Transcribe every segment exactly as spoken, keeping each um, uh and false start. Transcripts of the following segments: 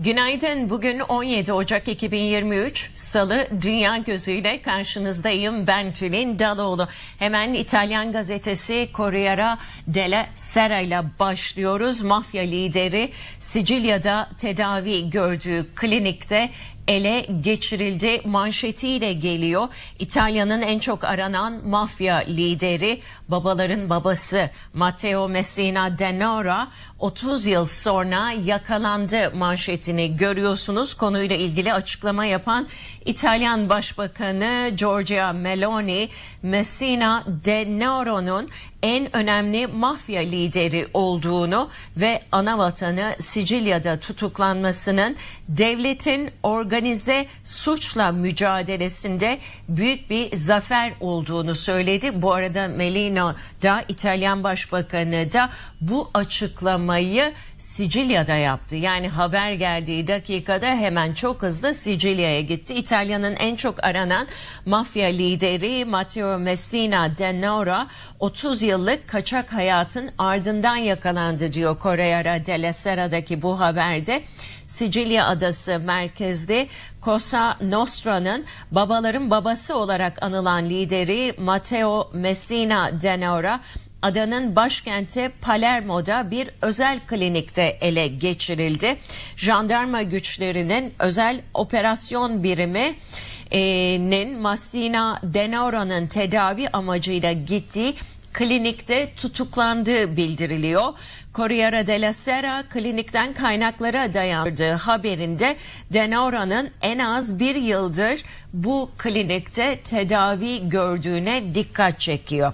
Günaydın. Bugün on yedi Ocak iki bin yirmi üç Salı, Dünya Gözüyle karşınızdayım. Ben Tülin Daloğlu. Hemen İtalyan gazetesi Corriere della Sera ile başlıyoruz. Mafya lideri Sicilya'da tedavi gördüğü klinikte ele geçirildi manşetiyle geliyor. İtalya'nın en çok aranan mafya lideri, babaların babası Matteo Messina Denaro otuz yıl sonra yakalandı manşetini görüyorsunuz. Konuyla ilgili açıklama yapan İtalyan Başbakanı Giorgia Meloni, Messina Denaro'nun en önemli mafya lideri olduğunu ve ana vatanı Sicilya'da tutuklanmasının devletin organize suçla mücadelesinde büyük bir zafer olduğunu söyledi. Bu arada Meloni da, İtalyan Başbakanı da bu açıklamayı Sicilya'da yaptı. Yani haber geldiği dakikada hemen çok hızlı Sicilya'ya gitti. İtalya'nın en çok aranan mafya lideri Matteo Messina Denaro otuz yıllık kaçak hayatın ardından yakalandı diyor Corriere della Sera'daki bu haberde. Sicilya adası merkezli Cosa Nostra'nın babaların babası olarak anılan lideri Matteo Messina Denaro adanın başkenti Palermo'da bir özel klinikte ele geçirildi. Jandarma güçlerinin özel operasyon biriminin Messina Denaro'nun tedavi amacıyla gittiği klinikte tutuklandığı bildiriliyor. Corriere della Sera klinikten kaynaklara dayandığı haberinde Denaro'nun en az bir yıldır bu klinikte tedavi gördüğüne dikkat çekiyor.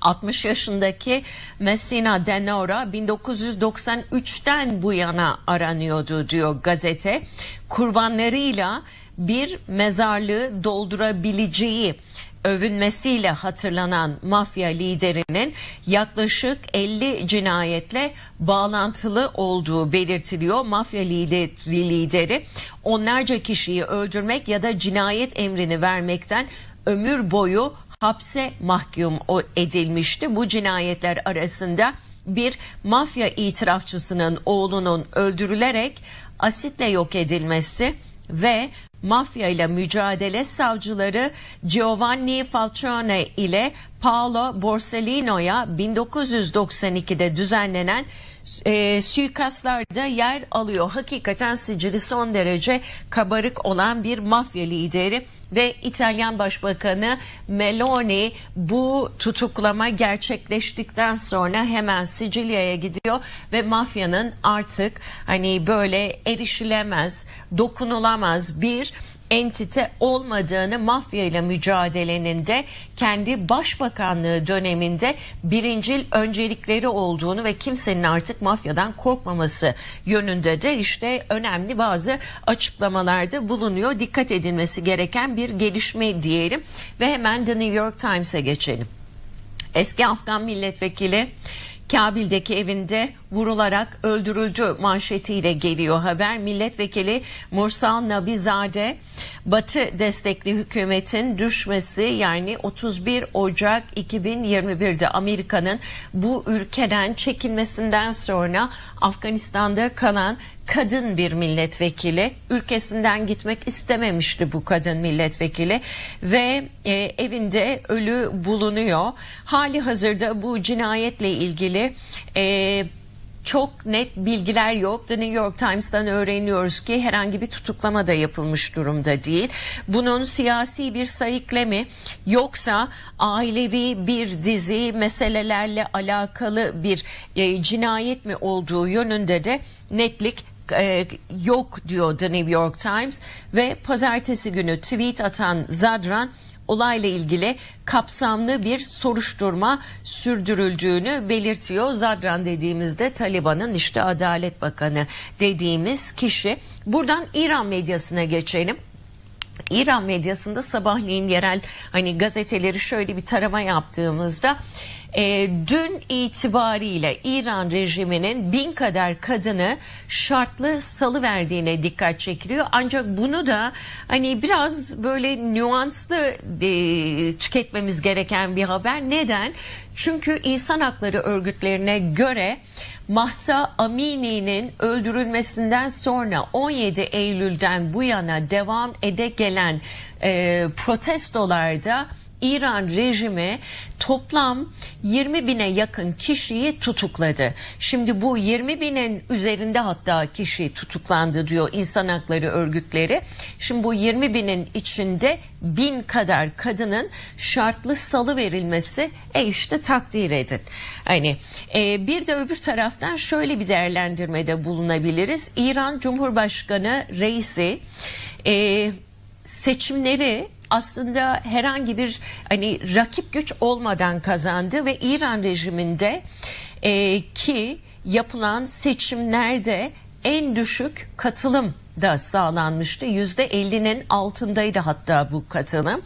altmış yaşındaki Messina Denaro bin dokuz yüz doksan üçten bu yana aranıyordu diyor gazete. Kurbanlarıyla bir mezarlığı doldurabileceği övünmesiyle hatırlanan mafya liderinin yaklaşık elli cinayetle bağlantılı olduğu belirtiliyor. Mafya lideri, lideri onlarca kişiyi öldürmek ya da cinayet emrini vermekten ömür boyu hapse mahkum edilmişti. Bu cinayetler arasında bir mafya itirafçısının oğlunun öldürülerek asitle yok edilmesi ve mafya ile mücadele savcıları Giovanni Falcone ile Paolo Borsellino'ya bin dokuz yüz doksan ikide düzenlenen e, suikastlarda yer alıyor. Hakikaten sicili son derece kabarık olan bir mafya lideri ve İtalyan Başbakanı Meloni bu tutuklama gerçekleştikten sonra hemen Sicilya'ya gidiyor ve mafyanın artık hani böyle erişilemez, dokunulamaz bir entite olmadığını, mafya ile mücadelenin de kendi başbakanlığı döneminde birincil öncelikleri olduğunu ve kimsenin artık mafyadan korkmaması yönünde de işte önemli bazı açıklamalarda bulunuyor. Dikkat edilmesi gereken bir gelişme diyelim ve hemen The New York Times'e geçelim. Eski Afgan milletvekili Kabil'deki evinde vurularak öldürüldü manşetiyle geliyor haber. Milletvekili Mursal Nabizade, Batı destekli hükümetin düşmesi, yani otuz bir Ocak iki bin yirmi birde Amerika'nın bu ülkeden çekilmesinden sonra Afganistan'da kalan kadın bir milletvekili, ülkesinden gitmek istememişti bu kadın milletvekili ve e, evinde ölü bulunuyor. Hali hazırda bu cinayetle ilgili e, çok net bilgiler yok. The New York Times'tan öğreniyoruz ki herhangi bir tutuklama da yapılmış durumda değil. Bunun siyasi bir sayıklemi yoksa ailevi bir dizi meselelerle alakalı bir e, cinayet mi olduğu yönünde de netlik yok diyor The New York Times ve pazartesi günü tweet atan Zadran, olayla ilgili kapsamlı bir soruşturma sürdürüldüğünü belirtiyor. Zadran dediğimizde Taliban'ın işte Adalet Bakanı dediğimiz kişi. Buradan İran medyasına geçelim. İran medyasında sabahleyin yerel hani gazeteleri şöyle bir tarama yaptığımızda E, dün itibariyle İran rejiminin bin kadar kadını şartlı salıverdiğine dikkat çekiliyor. Ancak bunu da hani biraz böyle nüanslı e, tüketmemiz gereken bir haber. Neden? Çünkü insan hakları örgütlerine göre Mahsa Amini'nin öldürülmesinden sonra on yedi Eylül'den bu yana devam ede gelen e, protestolarda İran rejimi toplam yirmi bine yakın kişiyi tutukladı. Şimdi bu yirmi binin üzerinde hatta kişi tutuklandı diyor insan hakları örgütleri. Şimdi bu yirmi binin içinde bin kadar kadının şartlı salı verilmesi e işte takdir edin. Hani e, bir de öbür taraftan şöyle bir değerlendirmede bulunabiliriz. İran Cumhurbaşkanı reisi e, seçimleri aslında herhangi bir hani rakip güç olmadan kazandı ve İran rejiminde e, ki yapılan seçimlerde en düşük katılım da sağlanmıştı. yüzde ellinin altındaydı hatta bu katılım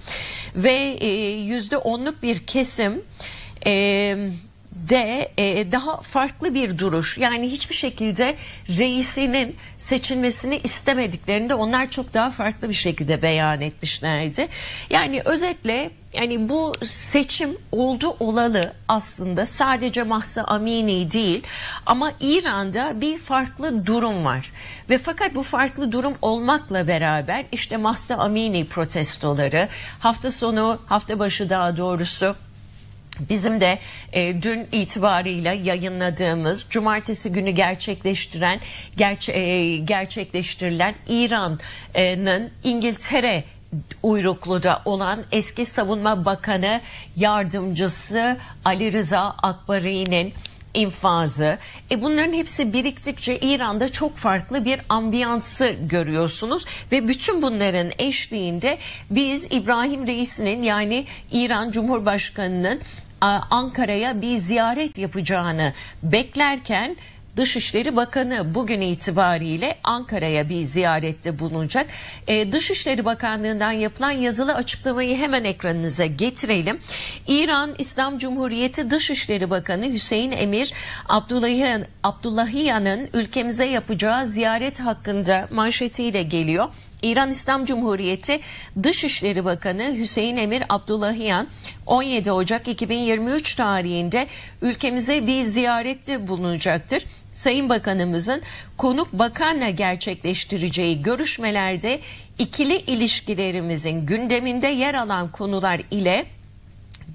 ve e, yüzde onluk bir kesim e, de e, daha farklı bir duruş, yani hiçbir şekilde reisinin seçilmesini istemediklerinde onlar çok daha farklı bir şekilde beyan etmişlerdi. Yani özetle yani bu seçim oldu olalı aslında sadece Mahsa Amini değil ama İran'da bir farklı durum var ve fakat bu farklı durum olmakla beraber işte Mahsa Amini protestoları hafta sonu hafta başı daha doğrusu bizim de e, dün itibarıyla yayınladığımız cumartesi günü gerçekleştiren gerçe, e, gerçekleştirilen İran'ın İngiltere uyruklu da olan eski Savunma Bakanı yardımcısı Ali Rıza Akbari'nin infazı. E bunların hepsi biriktikçe İran'da çok farklı bir ambiyansı görüyorsunuz ve bütün bunların eşliğinde biz İbrahim Reis'inin yani İran Cumhurbaşkanı'nın Ankara'ya bir ziyaret yapacağını beklerken Dışişleri Bakanı bugün itibariyle Ankara'ya bir ziyarette bulunacak. Ee, Dışişleri Bakanlığı'ndan yapılan yazılı açıklamayı hemen ekranınıza getirelim. İran İslam Cumhuriyeti Dışişleri Bakanı Hüseyin Emir Abdullahiyan, Abdullahiyan'ın ülkemize yapacağı ziyaret hakkında manşetiyle geliyor. İran İslam Cumhuriyeti Dışişleri Bakanı Hüseyin Emir Abdullahiyan on yedi Ocak iki bin yirmi üç tarihinde ülkemize bir ziyarette bulunacaktır. Sayın Bakanımızın konuk bakanla gerçekleştireceği görüşmelerde ikili ilişkilerimizin gündeminde yer alan konular ile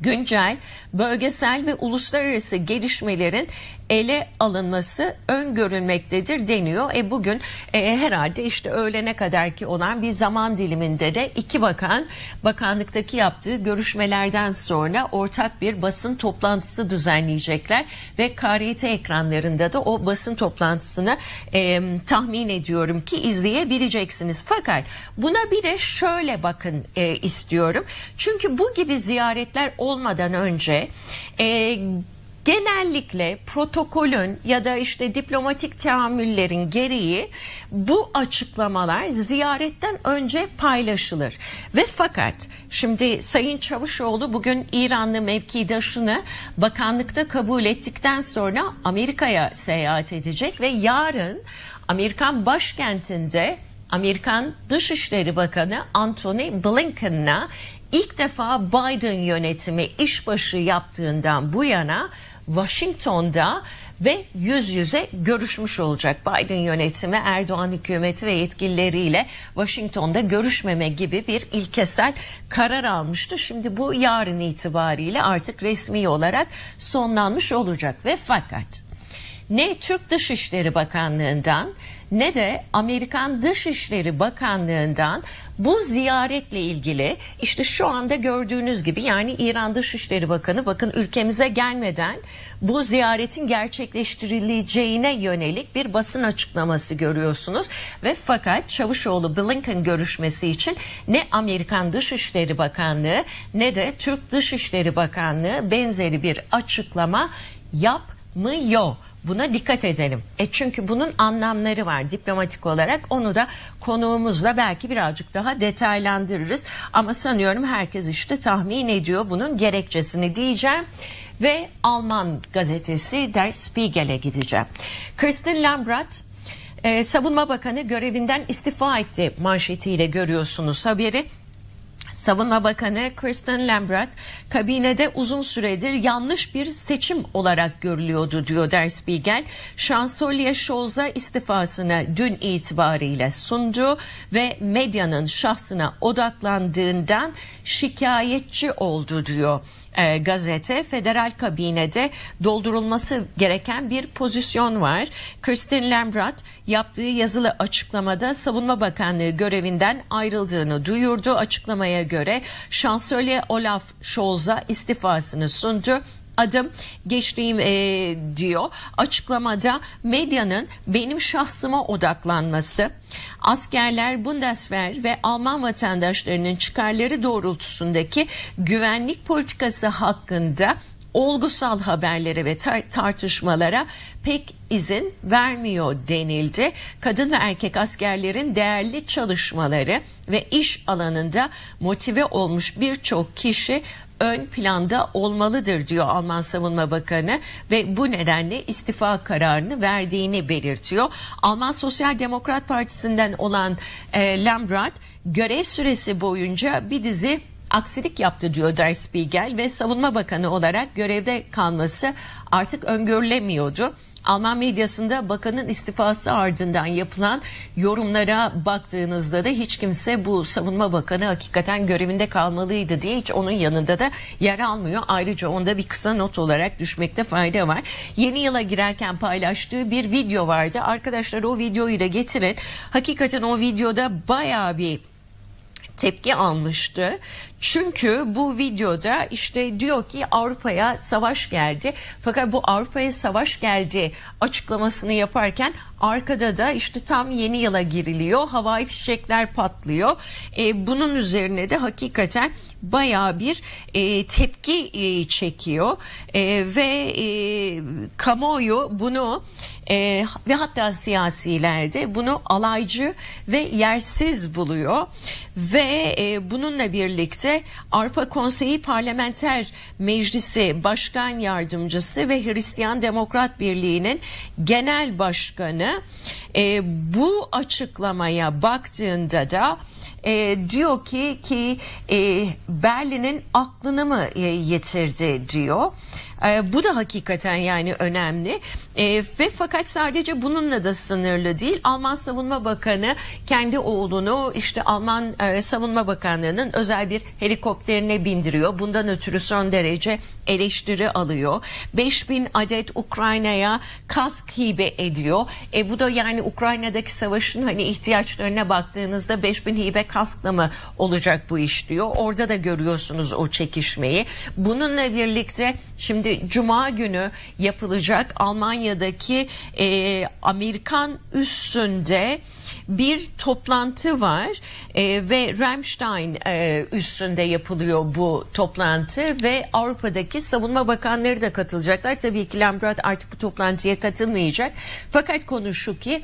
güncel, bölgesel ve uluslararası gelişmelerin ele alınması öngörülmektedir deniyor. E bugün e, herhalde işte öğlene kadarki olan bir zaman diliminde de iki bakan bakanlıktaki yaptığı görüşmelerden sonra ortak bir basın toplantısı düzenleyecekler ve K R T ekranlarında da o basın toplantısını e, tahmin ediyorum ki izleyebileceksiniz. Fakat buna bir de şöyle bakın e, istiyorum. Çünkü bu gibi ziyaretler olmadan önce e, genellikle protokolün ya da işte diplomatik teamüllerin gereği bu açıklamalar ziyaretten önce paylaşılır. Ve fakat şimdi Sayın Çavuşoğlu bugün İranlı mevkidaşını bakanlıkta kabul ettikten sonra Amerika'ya seyahat edecek ve yarın Amerikan başkentinde Amerikan Dışişleri Bakanı Antony Blinken'la ilk defa Biden yönetimi işbaşı yaptığından bu yana Washington'da ve yüz yüze görüşmüş olacak. Biden yönetimi Erdoğan hükümeti ve yetkilileriyle Washington'da görüşmeme gibi bir ilkesel karar almıştı. Şimdi bu yarın itibariyle artık resmi olarak sonlanmış olacak ve fakat ne Türk Dışişleri Bakanlığı'ndan ne de Amerikan Dışişleri Bakanlığı'ndan bu ziyaretle ilgili işte şu anda gördüğünüz gibi yani İran Dışişleri Bakanı bakın ülkemize gelmeden bu ziyaretin gerçekleştirileceğine yönelik bir basın açıklaması görüyorsunuz ve fakat Çavuşoğlu Blinken görüşmesi için ne Amerikan Dışişleri Bakanlığı ne de Türk Dışişleri Bakanlığı benzeri bir açıklama yapmıyor. Buna dikkat edelim. E çünkü bunun anlamları var diplomatik olarak. Onu da konuğumuzla belki birazcık daha detaylandırırız. Ama sanıyorum herkes işte tahmin ediyor bunun gerekçesini diyeceğim. Ve Alman gazetesi Der Spiegel'e gideceğim. Christine Lambrecht e, Savunma Bakanı görevinden istifa etti manşetiyle görüyorsunuz haberi. Savunma Bakanı Christine Lambrecht kabinede uzun süredir yanlış bir seçim olarak görülüyordu diyor Der Spiegel. Şansölye Scholz'a istifasını dün itibariyle sundu ve medyanın şahsına odaklandığından şikayetçi oldu diyor e, gazete. Federal kabinede doldurulması gereken bir pozisyon var. Christine Lambrecht yaptığı yazılı açıklamada Savunma Bakanlığı görevinden ayrıldığını duyurdu. Açıklamaya göre Şansölye Olaf Scholz'a istifasını sundu. Adım geçtiğim e, diyor. Açıklamada medyanın benim şahsıma odaklanması, askerler, Bundeswehr ve Alman vatandaşlarının çıkarları doğrultusundaki güvenlik politikası hakkında olgusal haberlere ve tar- tartışmalara pek izin vermiyor denildi. Kadın ve erkek askerlerin değerli çalışmaları ve iş alanında motive olmuş birçok kişi ön planda olmalıdır diyor Alman Savunma Bakanı ve bu nedenle istifa kararını verdiğini belirtiyor. Alman Sosyal Demokrat Partisi'nden olan e, Lambrecht görev süresi boyunca bir dizi aksilik yaptı diyor Der Spiegel ve Savunma Bakanı olarak görevde kalması artık öngörülemiyordu. Alman medyasında bakanın istifası ardından yapılan yorumlara baktığınızda da hiç kimse bu savunma bakanı hakikaten görevinde kalmalıydı diye hiç onun yanında da yer almıyor. Ayrıca onda bir kısa not olarak düşmekte fayda var. Yeni yıla girerken paylaştığı bir video vardı. Arkadaşlar o videoyu da getirin. Hakikaten o videoda bayağı bir tepki almıştı. Çünkü bu videoda işte diyor ki Avrupa'ya savaş geldi. Fakat bu Avrupa'ya savaş geldi açıklamasını yaparken arkada da işte tam yeni yıla giriliyor. Havai fişekler patlıyor. E, bunun üzerine de hakikaten bayağı bir e, tepki e, çekiyor. E, ve e, kamuoyu bunu e, ve hatta siyasiler de bunu alaycı ve yersiz buluyor. Ve e, bununla birlikte Avrupa Konseyi Parlamenter Meclisi Başkan Yardımcısı ve Hristiyan Demokrat Birliği'nin Genel Başkanı e, bu açıklamaya baktığında da e, diyor ki ki e, Berlin'in aklını mı e, yitirdi diyor. E, bu da hakikaten yani önemli e, ve fakat sadece bununla da sınırlı değil. Alman Savunma Bakanı kendi oğlunu işte Alman e, Savunma Bakanlığı'nın özel bir helikopterine bindiriyor. Bundan ötürü son derece eleştiri alıyor. beş bin adet Ukrayna'ya kask hibe ediyor. E, bu da yani Ukrayna'daki savaşın hani ihtiyaçlarına baktığınızda beş bin hibe kaskla mı olacak bu iş diyor. Orada da görüyorsunuz o çekişmeyi. Bununla birlikte şimdi Cuma günü yapılacak Almanya'daki e, Amerikan üssünde bir toplantı var e, ve Ramstein e, üssünde yapılıyor bu toplantı ve Avrupa'daki savunma bakanları da katılacaklar. Tabii ki Lambrecht artık bu toplantıya katılmayacak. Fakat konu şu ki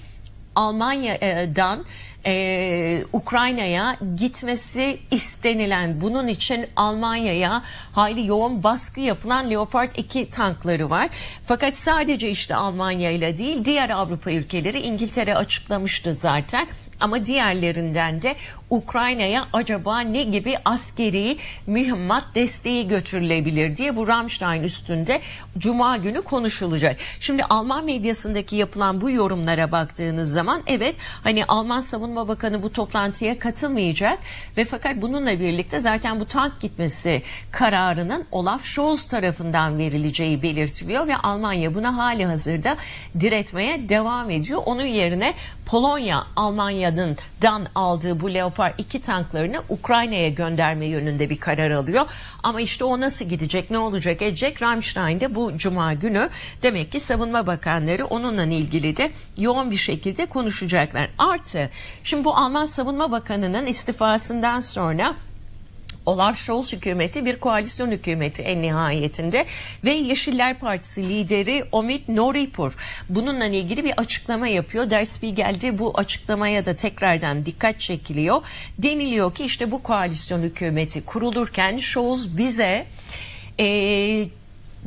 Almanya'dan Ee, Ukrayna'ya gitmesi istenilen, bunun için Almanya'ya hayli yoğun baskı yapılan Leopard iki tankları var. Fakat sadece işte Almanya ile değil diğer Avrupa ülkeleri, İngiltere açıklamıştı zaten ama diğerlerinden de Ukrayna'ya acaba ne gibi askeri mühimmat desteği götürülebilir diye bu Ramstein üstünde Cuma günü konuşulacak. Şimdi Alman medyasındaki yapılan bu yorumlara baktığınız zaman evet hani Alman Savunma Bakanı bu toplantıya katılmayacak ve fakat bununla birlikte zaten bu tank gitmesi kararının Olaf Scholz tarafından verileceği belirtiliyor ve Almanya buna hali hazırda diretmeye devam ediyor. Onun yerine Polonya Almanya'dan aldığı bu Leopard iki tanklarını Ukrayna'ya gönderme yönünde bir karar alıyor. Ama işte o nasıl gidecek, ne olacak edecek? Ramstein'de bu Cuma günü demek ki savunma bakanları onunla ilgili de yoğun bir şekilde konuşacaklar. Artı şimdi bu Alman Savunma Bakanı'nın istifasından sonra Olaf Scholz hükümeti bir koalisyon hükümeti en nihayetinde ve Yeşiller Partisi lideri Omid Noripur bununla ilgili bir açıklama yapıyor. Der Spiegel'de bu açıklamaya da tekrardan dikkat çekiliyor. Deniliyor ki işte bu koalisyon hükümeti kurulurken Scholz bize eee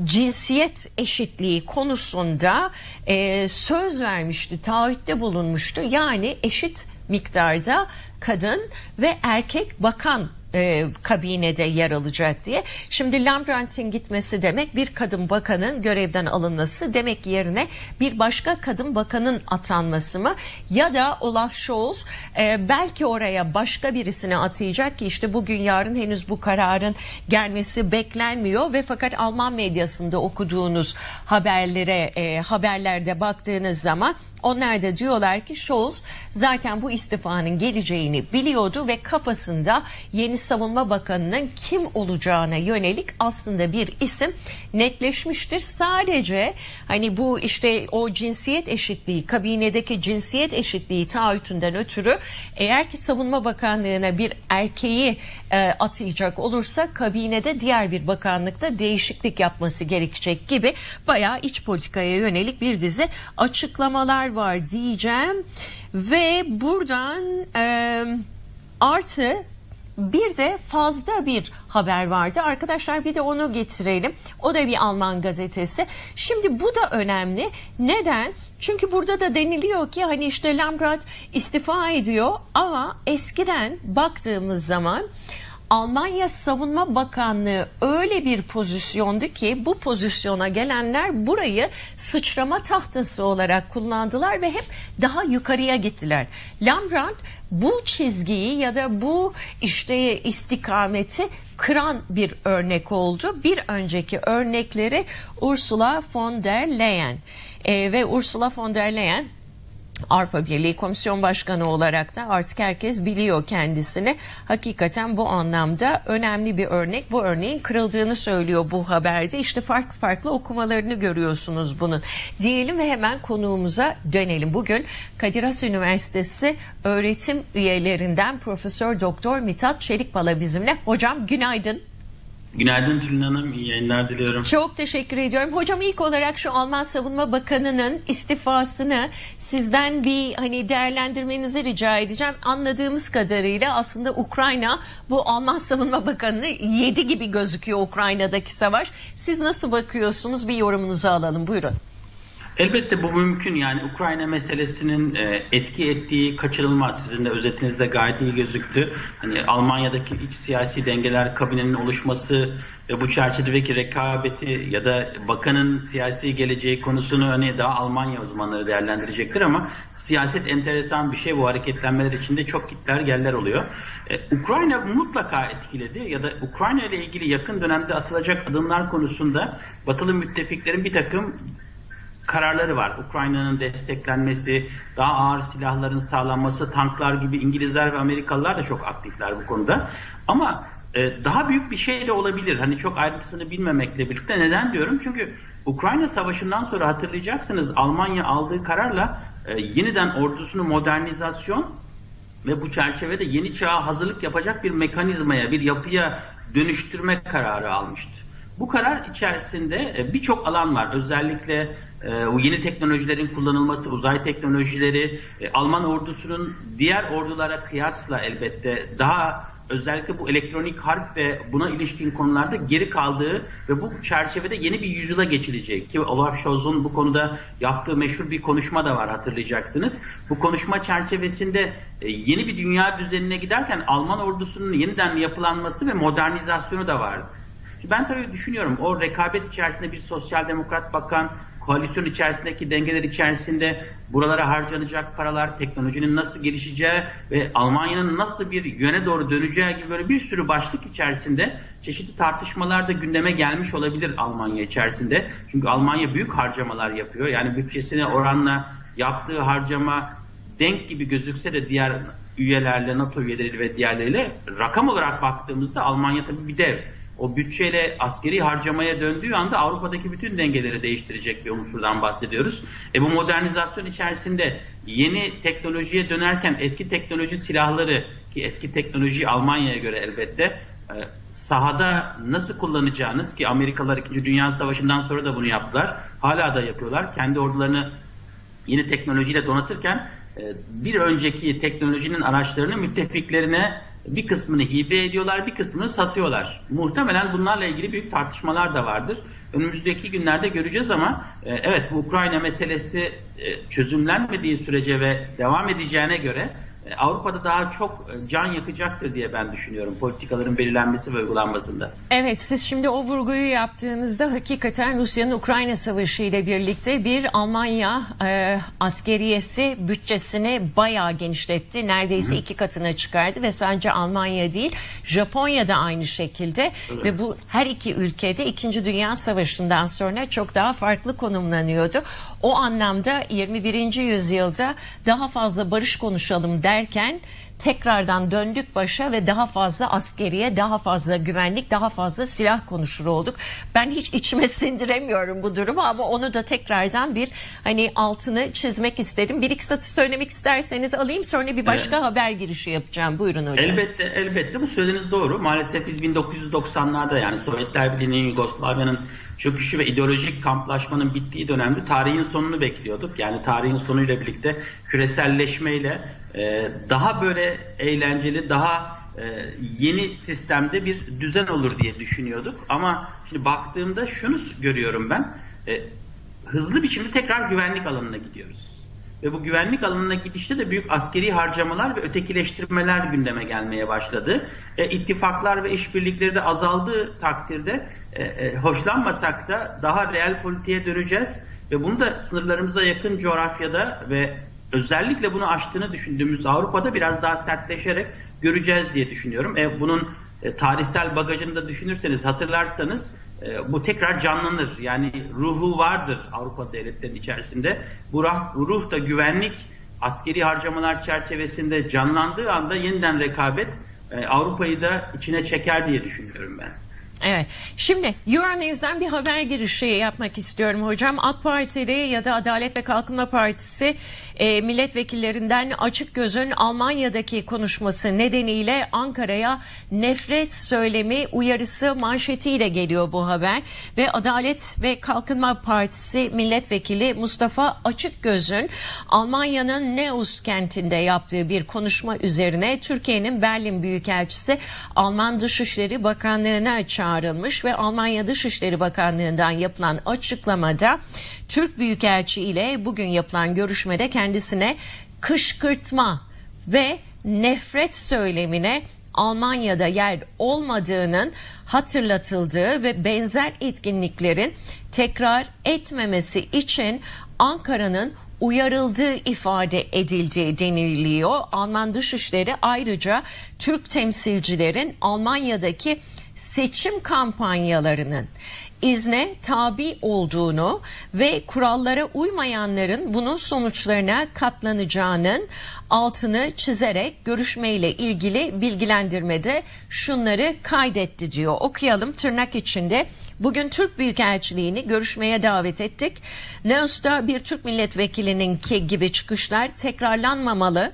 cinsiyet eşitliği konusunda e, söz vermişti, taahhütte bulunmuştu. Yani eşit miktarda kadın ve erkek bakan e, kabinede yer alacak diye. Şimdi Lambrecht'in gitmesi demek bir kadın bakanın görevden alınması, demek yerine bir başka kadın bakanın atanması mı? Ya da Olaf Scholz e, belki oraya başka birisini atayacak ki işte bugün yarın henüz bu kararın gelmesi beklenmiyor ve fakat Alman medyasında okuduğunuz haberlere e, haberlerde baktığınız zaman onlar da diyorlar ki Scholz zaten bu istifanın geleceğini biliyordu ve kafasında yeni savunma bakanının kim olacağına yönelik aslında bir isim netleşmiştir. Sadece hani bu işte o cinsiyet eşitliği, kabinedeki cinsiyet eşitliği taahhütünden ötürü eğer ki savunma bakanlığına bir erkeği e, atayacak olursa kabinede diğer bir bakanlıkta değişiklik yapması gerekecek gibi bayağı iç politikaya yönelik bir dizi açıklamalar var diyeceğim. Ve buradan e, artı bir de fazla bir haber vardı. Arkadaşlar bir de onu getirelim. O da bir Alman gazetesi. Şimdi bu da önemli. Neden? Çünkü burada da deniliyor ki hani işte Lambrecht istifa ediyor ama eskiden baktığımız zaman Almanya Savunma Bakanlığı öyle bir pozisyondu ki bu pozisyona gelenler burayı sıçrama tahtası olarak kullandılar ve hep daha yukarıya gittiler. Lambrecht bu çizgiyi ya da bu işte istikameti kıran bir örnek oldu. Bir önceki örnekleri Ursula von der Leyen ee, ve Ursula von der Leyen Avrupa Birliği Komisyon Başkanı olarak da artık herkes biliyor kendisini. Hakikaten bu anlamda önemli bir örnek. Bu örneğin kırıldığını söylüyor bu haberde. İşte farklı farklı okumalarını görüyorsunuz bunun. Diyelim ve hemen konuğumuza dönelim. Bugün Kadir Has Üniversitesi öğretim üyelerinden Profesör Doktor Mitat Çelikpala bizimle. Hocam günaydın. Günaydın Tülin Hanım, iyi yayınlar diliyorum. Çok teşekkür ediyorum. Hocam ilk olarak şu Alman Savunma Bakanı'nın istifasını sizden bir hani değerlendirmenizi rica edeceğim. Anladığımız kadarıyla aslında Ukrayna bu Alman Savunma Bakanı'nı yedi gibi gözüküyor Ukrayna'daki savaş. Siz nasıl bakıyorsunuz? Bir yorumunuzu alalım. Buyurun. Elbette bu mümkün, yani Ukrayna meselesinin etki ettiği kaçınılmaz. Sizin de özetinizde gayet iyi gözüktü. Hani Almanya'daki iç siyasi dengeler, kabinenin oluşması ve bu çerçevedeki rekabeti ya da bakanın siyasi geleceği konusunu hani daha Almanya uzmanları değerlendirecektir ama siyaset enteresan bir şey. Bu hareketlenmeler içinde çok gitler geller oluyor. Ee, Ukrayna mutlaka etkiledi ya da Ukrayna ile ilgili yakın dönemde atılacak adımlar konusunda batılı müttefiklerin bir takım kararları var. Ukrayna'nın desteklenmesi, daha ağır silahların sağlanması, tanklar gibi İngilizler ve Amerikalılar da çok aktifler bu konuda. Ama e, daha büyük bir şeyle olabilir. Hani çok ayrıntısını bilmemekle birlikte neden diyorum? Çünkü Ukrayna Savaşı'ndan sonra hatırlayacaksınız Almanya aldığı kararla e, yeniden ordusunu modernizasyon ve bu çerçevede yeni çağa hazırlık yapacak bir mekanizmaya, bir yapıya dönüştürme kararı almıştı. Bu karar içerisinde birçok alan var. Özellikle o yeni teknolojilerin kullanılması, uzay teknolojileri, Alman ordusunun diğer ordulara kıyasla elbette daha özellikle bu elektronik harp ve buna ilişkin konularda geri kaldığı ve bu çerçevede yeni bir yüzyıla geçilecek ki Olaf Scholz'un bu konuda yaptığı meşhur bir konuşma da var, hatırlayacaksınız. Bu konuşma çerçevesinde yeni bir dünya düzenine giderken Alman ordusunun yeniden yapılanması ve modernizasyonu da vardı. Ben tabii düşünüyorum o rekabet içerisinde bir sosyal demokrat bakan, koalisyon içerisindeki dengeler içerisinde buralara harcanacak paralar, teknolojinin nasıl gelişeceği ve Almanya'nın nasıl bir yöne doğru döneceği gibi böyle bir sürü başlık içerisinde çeşitli tartışmalar da gündeme gelmiş olabilir Almanya içerisinde. Çünkü Almanya büyük harcamalar yapıyor. Yani bütçesine oranla yaptığı harcama denk gibi gözükse de diğer üyelerle, NATO üyeleriyle ve diğerleriyle rakam olarak baktığımızda Almanya tabii bir dev. O bütçeyle askeri harcamaya döndüğü anda Avrupa'daki bütün dengeleri değiştirecek bir unsurdan bahsediyoruz. E bu modernizasyon içerisinde yeni teknolojiye dönerken eski teknoloji silahları ki eski teknoloji Almanya'ya göre elbette sahada nasıl kullanacağınız ki Amerikalılar ikinci. Dünya Savaşı'ndan sonra da bunu yaptılar. Hala da yapıyorlar. Kendi ordularını yeni teknolojiyle donatırken bir önceki teknolojinin araçlarını müttefiklerine bir kısmını hibe ediyorlar, bir kısmını satıyorlar. Muhtemelen bunlarla ilgili büyük tartışmalar da vardır. Önümüzdeki günlerde göreceğiz ama e, evet bu Ukrayna meselesi e, çözümlenmediği sürece ve devam edeceğine göre Avrupa'da daha çok can yakacaktır diye ben düşünüyorum politikaların belirlenmesi ve uygulanmasında. Evet, siz şimdi o vurguyu yaptığınızda hakikaten Rusya'nın Ukrayna Savaşı ile birlikte bir Almanya e, askeriyesi bütçesini bayağı genişletti. Neredeyse Hı. iki katına çıkardı ve sadece Almanya değil, Japonya da aynı şekilde. Hı. Ve bu her iki ülkede İkinci Dünya Savaşı'ndan sonra çok daha farklı konumlanıyordu. O anlamda yirmi birinci yüzyılda daha fazla barış konuşalım der derken tekrardan döndük başa ve daha fazla askeriye, daha fazla güvenlik, daha fazla silah konuşur olduk. Ben hiç içime sindiremiyorum bu durumu ama onu da tekrardan bir hani altını çizmek istedim. Bir iki satır söylemek isterseniz alayım, sonra bir başka evet. haber girişi yapacağım. Buyurun hocam. Elbette, elbette bu söylediğiniz doğru. Maalesef biz bin dokuz yüz doksanlarda, yani Sovyetler Birliği'nin, Yugoslavya'nın çöküşü ve ideolojik kamplaşmanın bittiği dönemde tarihin sonunu bekliyorduk. Yani tarihin sonuyla birlikte küreselleşmeyle daha böyle eğlenceli, daha yeni sistemde bir düzen olur diye düşünüyorduk. Ama şimdi baktığımda şunu görüyorum ben, hızlı biçimde tekrar güvenlik alanına gidiyoruz. Ve bu güvenlik alanına gidişte de büyük askeri harcamalar ve ötekileştirmeler gündeme gelmeye başladı. İttifaklar ve işbirlikleri de azaldığı takdirde hoşlanmasak da daha reel politiğe döneceğiz. Ve bunu da sınırlarımıza yakın coğrafyada ve özellikle bunu aştığını düşündüğümüz Avrupa'da biraz daha sertleşerek göreceğiz diye düşünüyorum. E, bunun e, tarihsel bagajını da düşünürseniz, hatırlarsanız e, bu tekrar canlanır. Yani ruhu vardır Avrupa devletlerinin içerisinde. Bu ruh, ruh da güvenlik, askeri harcamalar çerçevesinde canlandığı anda yeniden rekabet e, Avrupa'yı da içine çeker diye düşünüyorum ben. Evet. Şimdi Euro News'den bir haber girişi yapmak istiyorum hocam. A K Partili ya da Adalet ve Kalkınma Partisi e, milletvekillerinden Açık Göz'ün Almanya'daki konuşması nedeniyle Ankara'ya nefret söylemi uyarısı manşetiyle geliyor bu haber. Ve Adalet ve Kalkınma Partisi milletvekili Mustafa Açık Göz'ün Almanya'nın Neusta kentinde yaptığı bir konuşma üzerine Türkiye'nin Berlin Büyükelçisi Alman Dışişleri Bakanlığı'na çağırdı. Çağrılmış ve Almanya Dışişleri Bakanlığı'ndan yapılan açıklamada Türk Büyükelçi ile bugün yapılan görüşmede kendisine kışkırtma ve nefret söylemine Almanya'da yer olmadığının hatırlatıldığı ve benzer etkinliklerin tekrar etmemesi için Ankara'nın uyarıldığı ifade edildiği deniliyor. Alman Dışişleri ayrıca Türk temsilcilerin Almanya'daki seçim kampanyalarının izne tabi olduğunu ve kurallara uymayanların bunun sonuçlarına katlanacağının altını çizerek görüşmeyle ilgili bilgilendirmede şunları kaydetti diyor. Okuyalım tırnak içinde. Bugün Türk Büyükelçiliğini görüşmeye davet ettik. Neusta bir Türk milletvekilininki gibi çıkışlar tekrarlanmamalı.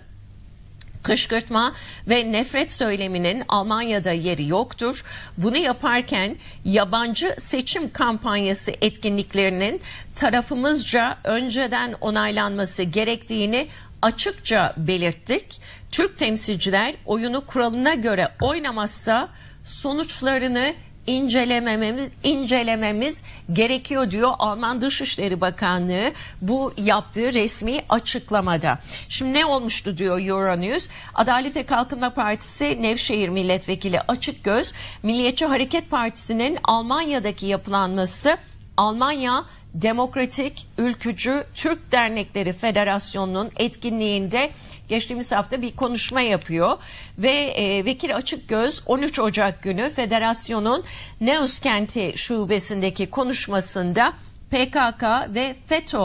Kışkırtma ve nefret söyleminin Almanya'da yeri yoktur. Bunu yaparken yabancı seçim kampanyası etkinliklerinin tarafımızca önceden onaylanması gerektiğini açıkça belirttik. Türk temsilciler oyunu kuralına göre oynamazsa sonuçlarını incelememiz incelememiz gerekiyor diyor Alman Dışişleri Bakanlığı bu yaptığı resmi açıklamada. Şimdi ne olmuştu diyor Euro News. Adalet ve Kalkınma Partisi Nevşehir Milletvekili Açıkgöz, Milliyetçi Hareket Partisi'nin Almanya'daki yapılanması Almanya Demokratik Ülkücü Türk Dernekleri Federasyonu'nun etkinliğinde geçtiğimiz hafta bir konuşma yapıyor ve e, Vekil Açıkgöz on üç Ocak günü federasyonun Neusta kenti şubesindeki konuşmasında P K K ve FETÖ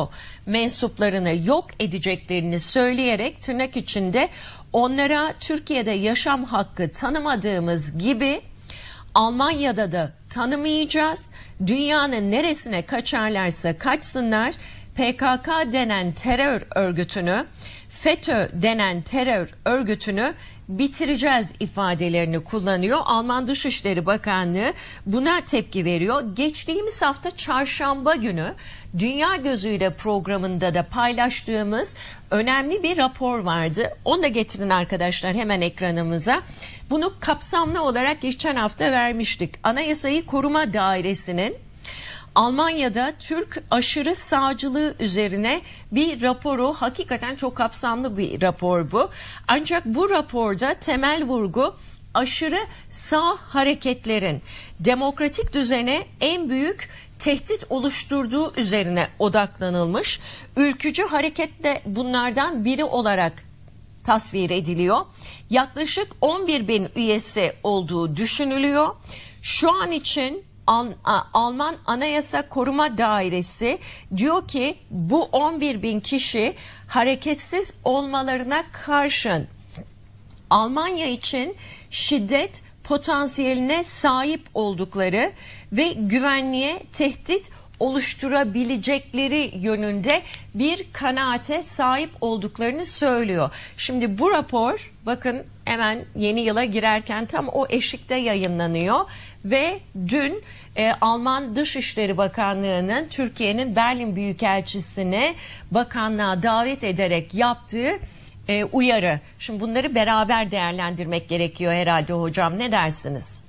mensuplarını yok edeceklerini söyleyerek tırnak içinde onlara Türkiye'de yaşam hakkı tanımadığımız gibi Almanya'da da tanımayacağız. Dünyanın neresine kaçarlarsa kaçsınlar. P K K denen terör örgütünü, FETÖ denen terör örgütünü bitireceğiz ifadelerini kullanıyor. Alman Dışişleri Bakanlığı buna tepki veriyor. Geçtiğimiz hafta çarşamba günü Dünya Gözüyle programında da paylaştığımız önemli bir rapor vardı. Onu da getirin arkadaşlar hemen ekranımıza. Bunu kapsamlı olarak geçen hafta vermiştik. Anayasayı Koruma Dairesi'nin Almanya'da Türk aşırı sağcılığı üzerine bir raporu, hakikaten çok kapsamlı bir rapor bu. Ancak bu raporda temel vurgu aşırı sağ hareketlerin demokratik düzene en büyük tehdit oluşturduğu üzerine odaklanılmış. Ülkücü hareket de bunlardan biri olarak tasvir ediliyor. Yaklaşık on bir bin üyesi olduğu düşünülüyor. Şu an için Alman Anayasa Koruma Dairesi diyor ki bu on bir bin kişi hareketsiz olmalarına karşın Almanya için şiddet potansiyeline sahip oldukları ve güvenliğe tehdit oluşturabilecekleri yönünde bir kanaate sahip olduklarını söylüyor. Şimdi bu rapor, bakın, hemen yeni yıla girerken tam o eşikte yayınlanıyor ve dün e, Alman Dışişleri Bakanlığı'nın Türkiye'nin Berlin Büyükelçisi'ni bakanlığa davet ederek yaptığı e, uyarı. Şimdi bunları beraber değerlendirmek gerekiyor herhalde hocam, ne dersiniz?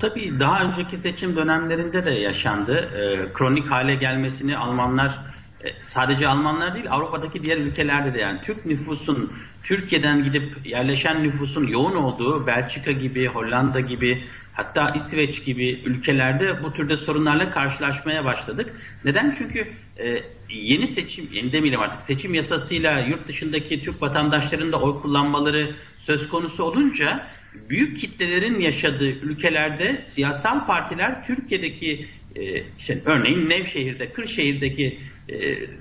Tabii daha önceki seçim dönemlerinde de yaşandı. E, kronik hale gelmesini Almanlar, e, sadece Almanlar değil, Avrupa'daki diğer ülkelerde de, yani Türk nüfusun, Türkiye'den gidip yerleşen nüfusun yoğun olduğu Belçika gibi, Hollanda gibi, hatta İsveç gibi ülkelerde bu türde sorunlarla karşılaşmaya başladık. Neden? Çünkü e, yeni seçim, yeni demeyelim artık, seçim yasasıyla yurt dışındaki Türk vatandaşlarının da oy kullanmaları söz konusu olunca büyük kitlelerin yaşadığı ülkelerde siyasal partiler Türkiye'deki e, işte örneğin Nevşehir'de, Kırşehir'deki e,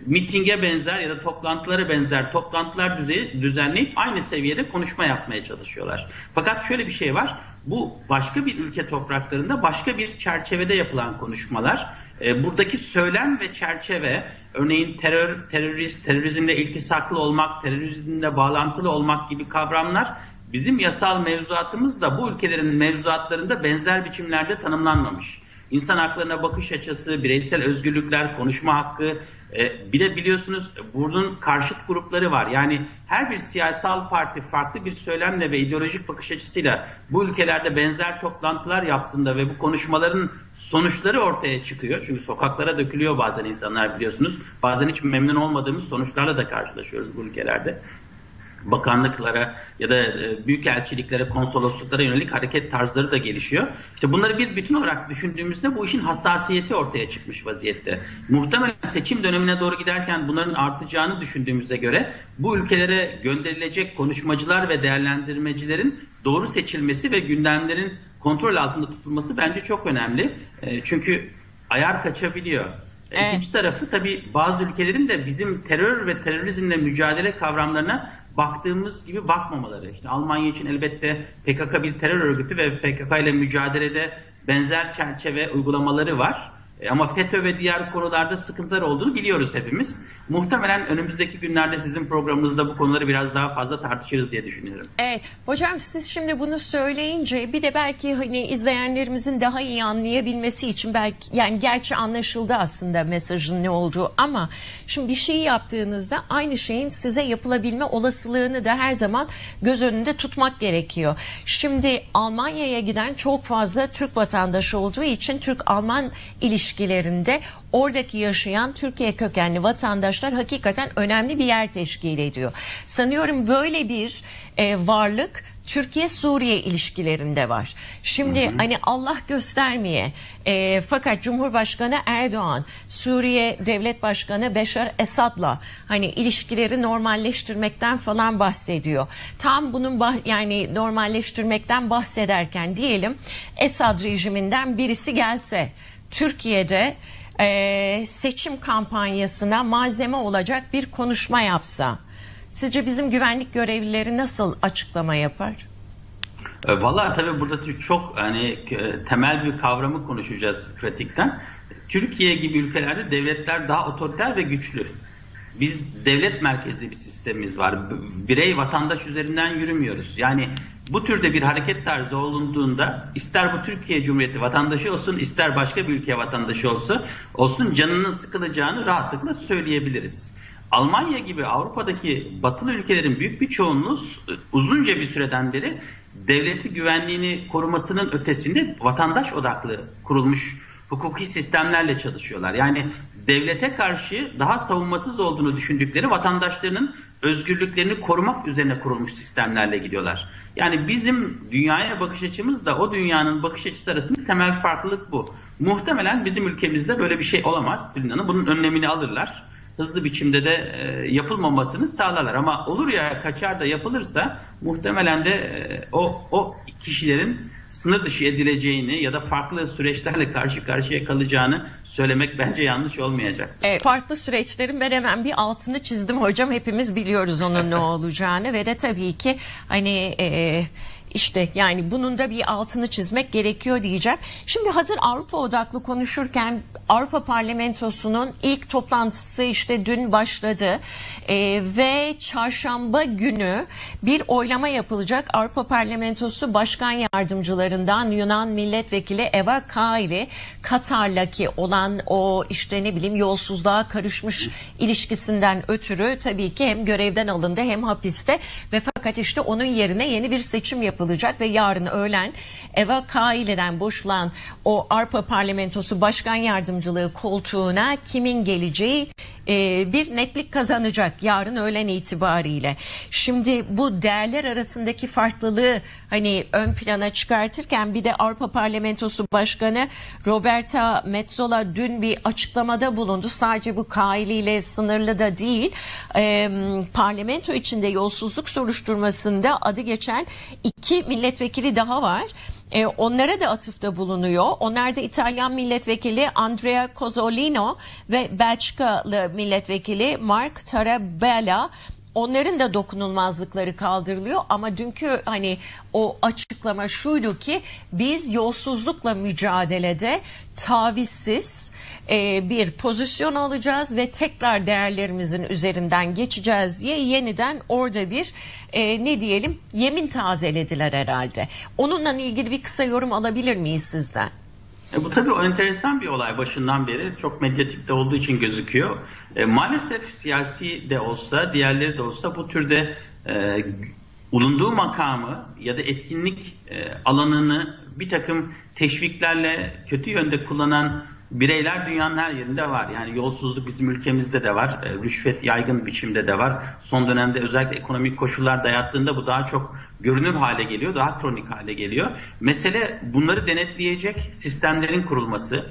mitinge benzer ya da toplantılara benzer toplantılar düzeyi düzenleyip aynı seviyede konuşma yapmaya çalışıyorlar. Fakat şöyle bir şey var. Bu başka bir ülke topraklarında başka bir çerçevede yapılan konuşmalar. E, buradaki söylem ve çerçeve, örneğin terör, terörist, terörizmle iltisaklı olmak, terörizmle bağlantılı olmak gibi kavramlar bizim yasal mevzuatımız da bu ülkelerin mevzuatlarında benzer biçimlerde tanımlanmamış. İnsan haklarına bakış açısı, bireysel özgürlükler, konuşma hakkı, e, bir de biliyorsunuz bunun karşıt grupları var. Yani her bir siyasal parti farklı bir söylemle ve ideolojik bakış açısıyla bu ülkelerde benzer toplantılar yaptığında ve bu konuşmaların sonuçları ortaya çıkıyor. Çünkü sokaklara dökülüyor bazen insanlar, biliyorsunuz. Bazen hiç memnun olmadığımız sonuçlarla da karşılaşıyoruz bu ülkelerde. Bakanlıklara ya da büyükelçiliklere, konsolosluklara yönelik hareket tarzları da gelişiyor. İşte bunları bir bütün olarak düşündüğümüzde bu işin hassasiyeti ortaya çıkmış vaziyette. Muhtemelen seçim dönemine doğru giderken bunların artacağını düşündüğümüze göre bu ülkelere gönderilecek konuşmacılar ve değerlendirmecilerin doğru seçilmesi ve gündemlerin kontrol altında tutulması bence çok önemli. Çünkü ayar kaçabiliyor. Evet. İkinci tarafı tabii bazı ülkelerin de bizim terör ve terörizmle mücadele kavramlarına baktığımız gibi bakmamaları. İşte Almanya için elbette P K K bir terör örgütü ve P K K ile mücadelede benzer çerçeve uygulamaları var. Ama FETÖ ve diğer konularda sıkıntılar olduğunu biliyoruz hepimiz. Muhtemelen önümüzdeki günlerde sizin programınızda bu konuları biraz daha fazla tartışırız diye düşünüyorum. Evet. Hocam siz şimdi bunu söyleyince bir de belki hani izleyenlerimizin daha iyi anlayabilmesi için, belki, yani gerçi anlaşıldı aslında mesajın ne olduğu, ama şimdi bir şeyi yaptığınızda aynı şeyin size yapılabilme olasılığını da her zaman göz önünde tutmak gerekiyor. Şimdi Almanya'ya giden çok fazla Türk vatandaşı olduğu için Türk-Alman ilişkileri ilişkilerinde oradaki yaşayan Türkiye kökenli vatandaşlar hakikaten önemli bir yer teşkil ediyor. Sanıyorum böyle bir e, varlık Türkiye-Suriye ilişkilerinde var. Şimdi hı hı. hani Allah göstermeye e, fakat Cumhurbaşkanı Erdoğan Suriye Devlet Başkanı Beşar Esad'la hani ilişkileri normalleştirmekten falan bahsediyor. Tam bunun bah, yani normalleştirmekten bahsederken diyelim Esad rejiminden birisi gelse Türkiye'de e, seçim kampanyasına malzeme olacak bir konuşma yapsa, sizce bizim güvenlik görevlileri nasıl açıklama yapar? E, Valla tabii burada çok hani temel bir kavramı konuşacağız pratikten. Türkiye gibi ülkelerde devletler daha otoriter ve güçlü. Biz devlet merkezli bir sistemimiz var. Birey vatandaş üzerinden yürümüyoruz. Yani bu türde bir hareket tarzı olunduğunda ister bu Türkiye Cumhuriyeti vatandaşı olsun, ister başka bir ülke vatandaşı olsa olsun, canının sıkılacağını rahatlıkla söyleyebiliriz. Almanya gibi Avrupa'daki batılı ülkelerin büyük bir çoğunluğu uzunca bir süreden beri devleti güvenliğini korumasının ötesinde vatandaş odaklı kurulmuş hukuki sistemlerle çalışıyorlar. Yani devlete karşı daha savunmasız olduğunu düşündükleri vatandaşlarının özgürlüklerini korumak üzerine kurulmuş sistemlerle gidiyorlar. Yani bizim dünyaya bakış açımız da o dünyanın bakış açısı arasında temel farklılık bu. Muhtemelen bizim ülkemizde böyle bir şey olamaz. Bunun önlemini alırlar. Hızlı biçimde de yapılmamasını sağlarlar. Ama olur ya kaçar da yapılırsa muhtemelen de o, o kişilerin sınır dışı edileceğini ya da farklı süreçlerle karşı karşıya kalacağını söylemek bence yanlış olmayacak. Evet, farklı süreçlerin ben hemen bir altını çizdim hocam. Hepimiz biliyoruz onun ne olacağını ve de tabii ki hani e, işte yani bunun da bir altını çizmek gerekiyor diyeceğim. Şimdi hazır Avrupa odaklı konuşurken Avrupa Parlamentosu'nun ilk toplantısı işte dün başladı e, ve çarşamba günü bir oylama yapılacak. Avrupa Parlamentosu Başkan Yardımcılarından Yunan Milletvekili Eva Kaili Katar'laki olan o işte ne bileyim yolsuzluğa karışmış ilişkisinden ötürü tabii ki hem görevden alındı hem hapiste ve fakat işte onun yerine yeni bir seçim yapılacak ve yarın öğlen Eva Kaili'den boşulan o Avrupa Parlamentosu Başkan Yardımcılığı koltuğuna kimin geleceği e, bir netlik kazanacak yarın öğlen itibariyle. Şimdi bu değerler arasındaki farklılığı hani ön plana çıkartırken bir de Avrupa Parlamentosu Başkanı Roberta Metsola dün bir açıklamada bulundu. Sadece bu Kaili ile sınırlı da değil. E, parlamento içinde yolsuzluk soruşturmasında adı geçen iki milletvekili daha var. E, onlara da atıfta bulunuyor. Onlar da İtalyan milletvekili Andrea Cozzolino ve Belçikalı milletvekili Mark Tarabella. Onların da dokunulmazlıkları kaldırılıyor ama dünkü hani o açıklama şuydu ki biz yolsuzlukla mücadelede tavizsiz e, bir pozisyon alacağız ve tekrar değerlerimizin üzerinden geçeceğiz diye yeniden orada bir e, ne diyelim yemin tazelediler herhalde. Onunla ilgili bir kısa yorum alabilir miyiz sizden? E bu tabii o enteresan bir olay başından beri çok medyatikte olduğu için gözüküyor. E, maalesef siyasi de olsa diğerleri de olsa bu türde e, bulunduğu makamı ya da etkinlik e, alanını bir takım teşviklerle kötü yönde kullanan bireyler dünyanın her yerinde var. Yani yolsuzluk bizim ülkemizde de var, e, rüşvet yaygın biçimde de var. Son dönemde özellikle ekonomik koşullar dayattığında bu daha çok görünür hale geliyor, daha kronik hale geliyor. Mesele bunları denetleyecek sistemlerin kurulması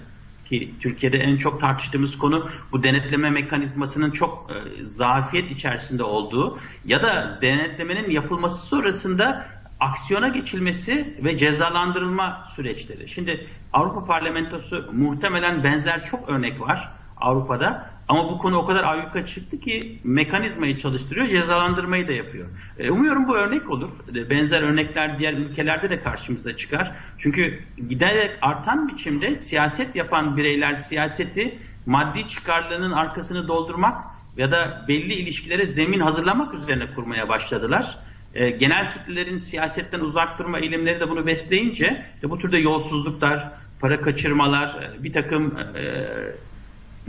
ki Türkiye'de en çok tartıştığımız konu bu denetleme mekanizmasının çok e, zafiyet içerisinde olduğu ya da denetlemenin yapılması sonrasında aksiyona geçilmesi ve cezalandırılma süreçleri. Şimdi Avrupa Parlamentosu muhtemelen benzer çok örnek var Avrupa'da. Ama bu konu o kadar ayyuka çıktı ki mekanizmayı çalıştırıyor, cezalandırmayı da yapıyor. Umuyorum bu örnek olur. Benzer örnekler diğer ülkelerde de karşımıza çıkar. Çünkü giderek artan biçimde siyaset yapan bireyler siyaseti maddi çıkarlarının arkasını doldurmak ya da belli ilişkilere zemin hazırlamak üzerine kurmaya başladılar. Genel kitlelerin siyasetten uzak durma eğilimleri de bunu besleyince işte bu türde yolsuzluklar, para kaçırmalar, bir takım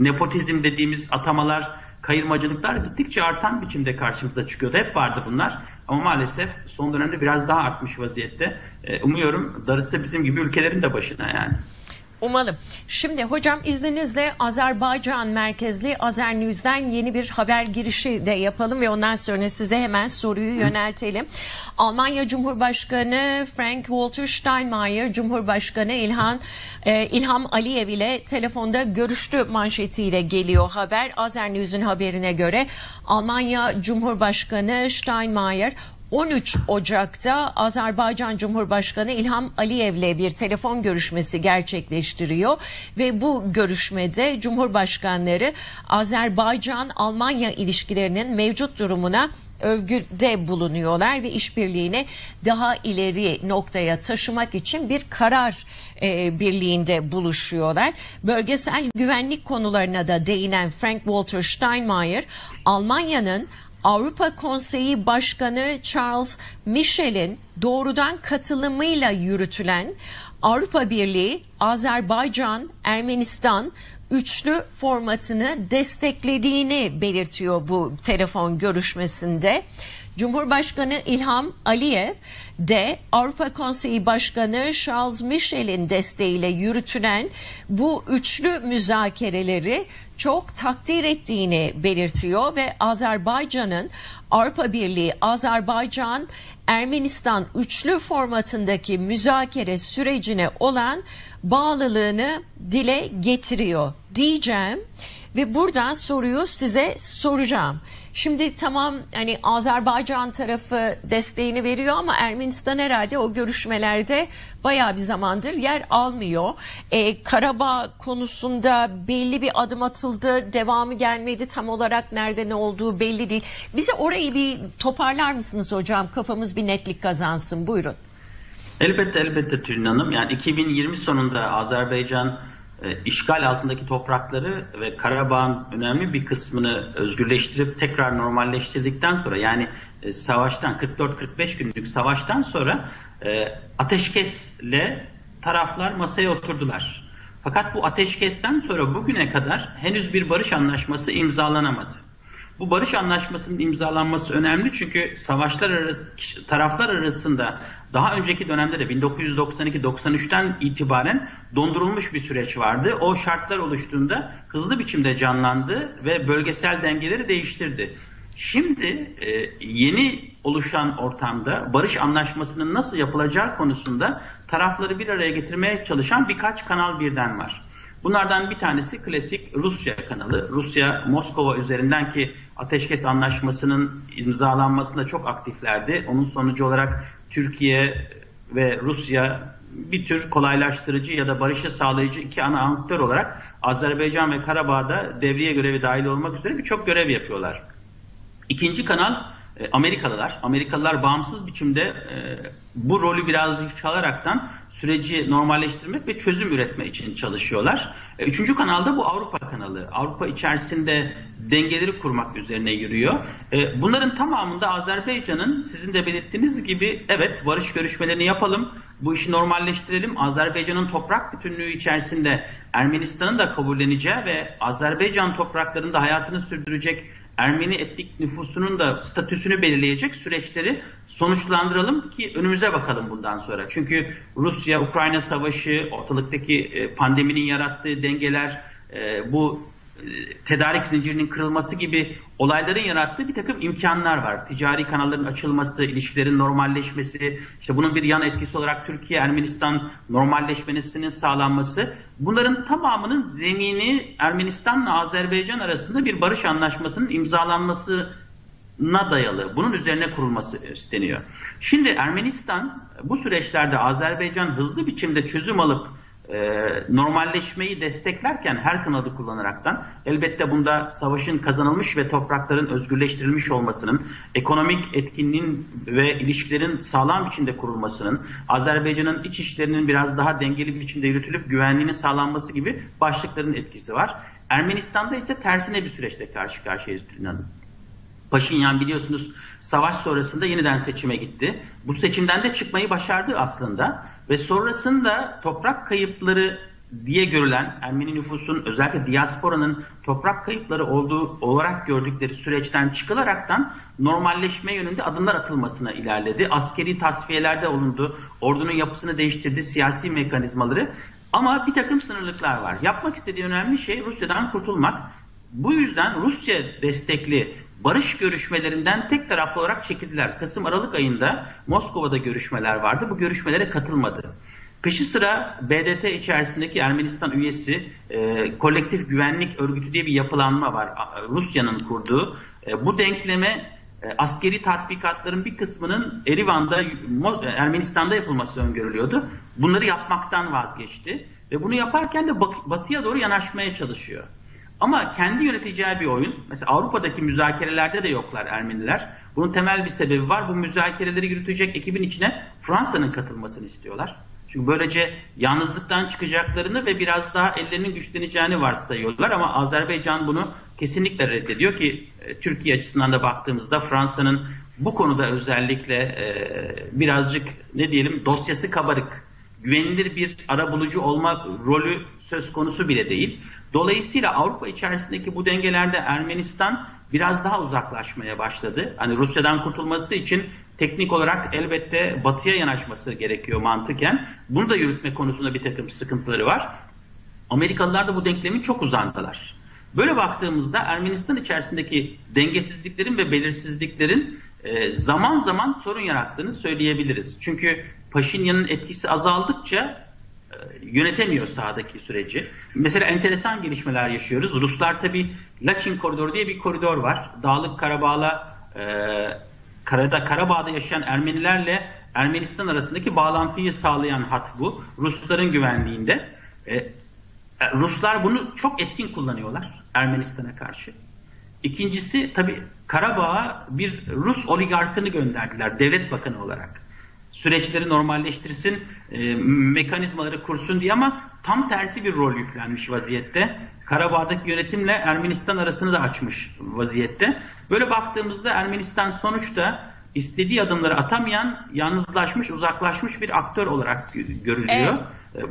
nepotizm dediğimiz atamalar, kayırmacılıklar gittikçe artan biçimde karşımıza çıkıyordu. Hep vardı bunlar ama maalesef son dönemde biraz daha artmış vaziyette. Umuyorum darısı bizim gibi ülkelerin de başına yani. Umalım. Şimdi hocam izninizle Azerbaycan merkezli Azer News'den yeni bir haber girişi de yapalım ve ondan sonra size hemen soruyu yöneltelim. Almanya Cumhurbaşkanı Frank Walter Steinmeier, Cumhurbaşkanı İlham, e, İlham Aliyev ile telefonda görüştü manşetiyle geliyor haber. Azer News'ün haberine göre Almanya Cumhurbaşkanı Steinmeier on üç Ocak'ta Azerbaycan Cumhurbaşkanı İlham Aliyev'le bir telefon görüşmesi gerçekleştiriyor ve bu görüşmede Cumhurbaşkanları Azerbaycan-Almanya ilişkilerinin mevcut durumuna övgüde bulunuyorlar ve işbirliğini daha ileri noktaya taşımak için bir karar e, birliğinde buluşuyorlar. Bölgesel güvenlik konularına da değinen Frank Walter Steinmeier, Almanya'nın Avrupa Konseyi Başkanı Charles Michel'in doğrudan katılımıyla yürütülen Avrupa Birliği, Azerbaycan, Ermenistan üçlü formatını desteklediğini belirtiyor bu telefon görüşmesinde. Cumhurbaşkanı İlham Aliyev de Avrupa Konseyi Başkanı Charles Michel'in desteğiyle yürütülen bu üçlü müzakereleri çok takdir ettiğini belirtiyor ve Azerbaycan'ın Avrupa Birliği, Azerbaycan, Ermenistan üçlü formatındaki müzakere sürecine olan bağlılığını dile getiriyor diyeceğim ve buradan soruyu size soracağım. Şimdi tamam, hani Azerbaycan tarafı desteğini veriyor ama Ermenistan herhalde o görüşmelerde bayağı bir zamandır yer almıyor. Ee, Karabağ konusunda belli bir adım atıldı, devamı gelmedi, tam olarak nerede ne olduğu belli değil. Bize orayı bir toparlar mısınız hocam? Kafamız bir netlik kazansın, buyurun. Elbette elbette Tülin Hanım. Yani iki bin yirmi sonunda Azerbaycan işgal altındaki toprakları ve Karabağ'ın önemli bir kısmını özgürleştirip tekrar normalleştirdikten sonra, yani savaştan kırk dört kırk beş günlük savaştan sonra ateşkesle taraflar masaya oturdular. Fakat bu ateşkesten sonra bugüne kadar henüz bir barış anlaşması imzalanamadı. Bu barış anlaşmasının imzalanması önemli çünkü savaşlar arası, taraflar arasında daha önceki dönemde de bin dokuz yüz doksan iki doksan üçten itibaren dondurulmuş bir süreç vardı. O şartlar oluştuğunda hızlı biçimde canlandı ve bölgesel dengeleri değiştirdi. Şimdi yeni oluşan ortamda barış anlaşmasının nasıl yapılacağı konusunda tarafları bir araya getirmeye çalışan birkaç kanal birden var. Bunlardan bir tanesi klasik Rusya kanalı. Rusya, Moskova üzerinden ki ateşkes anlaşmasının imzalanmasında çok aktiflerdi. Onun sonucu olarak Türkiye ve Rusya bir tür kolaylaştırıcı ya da barışı sağlayıcı iki ana aktör olarak Azerbaycan ve Karabağ'da devriye görevi dahil olmak üzere birçok görev yapıyorlar. İkinci kanal Amerikalılar. Amerikalılar bağımsız biçimde bu rolü birazcık çalaraktan süreci normalleştirmek ve çözüm üretme için çalışıyorlar. Üçüncü kanalda bu Avrupa kanalı. Avrupa içerisinde dengeleri kurmak üzerine yürüyor. Bunların tamamında Azerbaycan'ın sizin de belirttiğiniz gibi evet barış görüşmelerini yapalım, bu işi normalleştirelim. Azerbaycan'ın toprak bütünlüğü içerisinde Ermenistan'ın da kabulleneceği ve Azerbaycan topraklarında hayatını sürdürecek Ermeni etnik nüfusunun da statüsünü belirleyecek süreçleri sonuçlandıralım ki önümüze bakalım bundan sonra. Çünkü Rusya-Ukrayna savaşı, ortalıktaki pandeminin yarattığı dengeler, bu tedarik zincirinin kırılması gibi olayların yarattığı bir takım imkanlar var. Ticari kanalların açılması, ilişkilerin normalleşmesi, işte bunun bir yan etkisi olarak Türkiye-Ermenistan normalleşmesinin sağlanması. Bunların tamamının zemini Ermenistan'la Azerbaycan arasında bir barış anlaşmasının imzalanmasına dayalı. Bunun üzerine kurulması isteniyor. Şimdi Ermenistan bu süreçlerde Azerbaycan hızlı biçimde çözüm alıp normalleşmeyi desteklerken her kanalı kullanaraktan, elbette bunda savaşın kazanılmış ve toprakların özgürleştirilmiş olmasının, ekonomik etkinliğin ve ilişkilerin sağlam biçimde kurulmasının, Azerbaycan'ın iç işlerinin biraz daha dengeli bir biçimde yürütülüp güvenliğinin sağlanması gibi başlıkların etkisi var. Ermenistan'da ise tersine bir süreçte karşı karşıyayız. Paşinyan biliyorsunuz savaş sonrasında yeniden seçime gitti. Bu seçimden de çıkmayı başardı aslında. Ve sonrasında toprak kayıpları diye görülen Ermeni nüfusun, özellikle diasporanın toprak kayıpları olduğu olarak gördükleri süreçten çıkılaraktan normalleşme yönünde adımlar atılmasına ilerledi. Askeri tasfiyelerde olundu, ordunun yapısını değiştirdi, siyasi mekanizmaları. Ama bir takım sınırlıklar var. Yapmak istediği önemli şey Rusya'dan kurtulmak. Bu yüzden Rusya destekli barış görüşmelerinden tek taraflı olarak çekildiler. Kasım-Aralık ayında Moskova'da görüşmeler vardı. Bu görüşmelere katılmadı. Peşi sıra B D T içerisindeki Ermenistan üyesi e, Kolektif Güvenlik Örgütü diye bir yapılanma var. Rusya'nın kurduğu. E, bu denkleme e, askeri tatbikatların bir kısmının Erivan'da, Ermenistan'da yapılması öngörülüyordu. Bunları yapmaktan vazgeçti. Ve bunu yaparken de bat- batıya doğru yanaşmaya çalışıyor. Ama kendi yöneteceği bir oyun. Mesela Avrupa'daki müzakerelerde de yoklar Ermeniler. Bunun temel bir sebebi var. Bu müzakereleri yürütecek ekibin içine Fransa'nın katılmasını istiyorlar. Çünkü böylece yalnızlıktan çıkacaklarını ve biraz daha ellerinin güçleneceğini varsayıyorlar. Ama Azerbaycan bunu kesinlikle reddediyor ki Türkiye açısından da baktığımızda Fransa'nın bu konuda özellikle birazcık ne diyelim dosyası kabarık. Güvenilir bir arabulucu olma rolü söz konusu bile değil. Dolayısıyla Avrupa içerisindeki bu dengelerde Ermenistan biraz daha uzaklaşmaya başladı. Hani Rusya'dan kurtulması için teknik olarak elbette batıya yanaşması gerekiyor mantıken. Bunu da yürütme konusunda bir takım sıkıntıları var. Amerikalılar da bu denklemin çok uzandılar. Böyle baktığımızda Ermenistan içerisindeki dengesizliklerin ve belirsizliklerin zaman zaman sorun yarattığını söyleyebiliriz. Çünkü Paşinyan'ın etkisi azaldıkça yönetemiyor sahadaki süreci. Mesela enteresan gelişmeler yaşıyoruz. Ruslar tabii Laçin Koridoru diye bir koridor var. Dağlık Karabağ'la e, Karada, Karabağ'da yaşayan Ermenilerle Ermenistan arasındaki bağlantıyı sağlayan hat bu. Rusların güvenliğinde. E, Ruslar bunu çok etkin kullanıyorlar Ermenistan'a karşı. İkincisi tabii Karabağ'a bir Rus oligarkını gönderdiler devlet bakanı olarak. Süreçleri normalleştirsin, e, mekanizmaları kursun diye, ama tam tersi bir rol yüklenmiş vaziyette. Karabağ'daki yönetimle Ermenistan arasını da açmış vaziyette. Böyle baktığımızda Ermenistan sonuçta istediği adımları atamayan, yalnızlaşmış, uzaklaşmış bir aktör olarak görülüyor. Evet.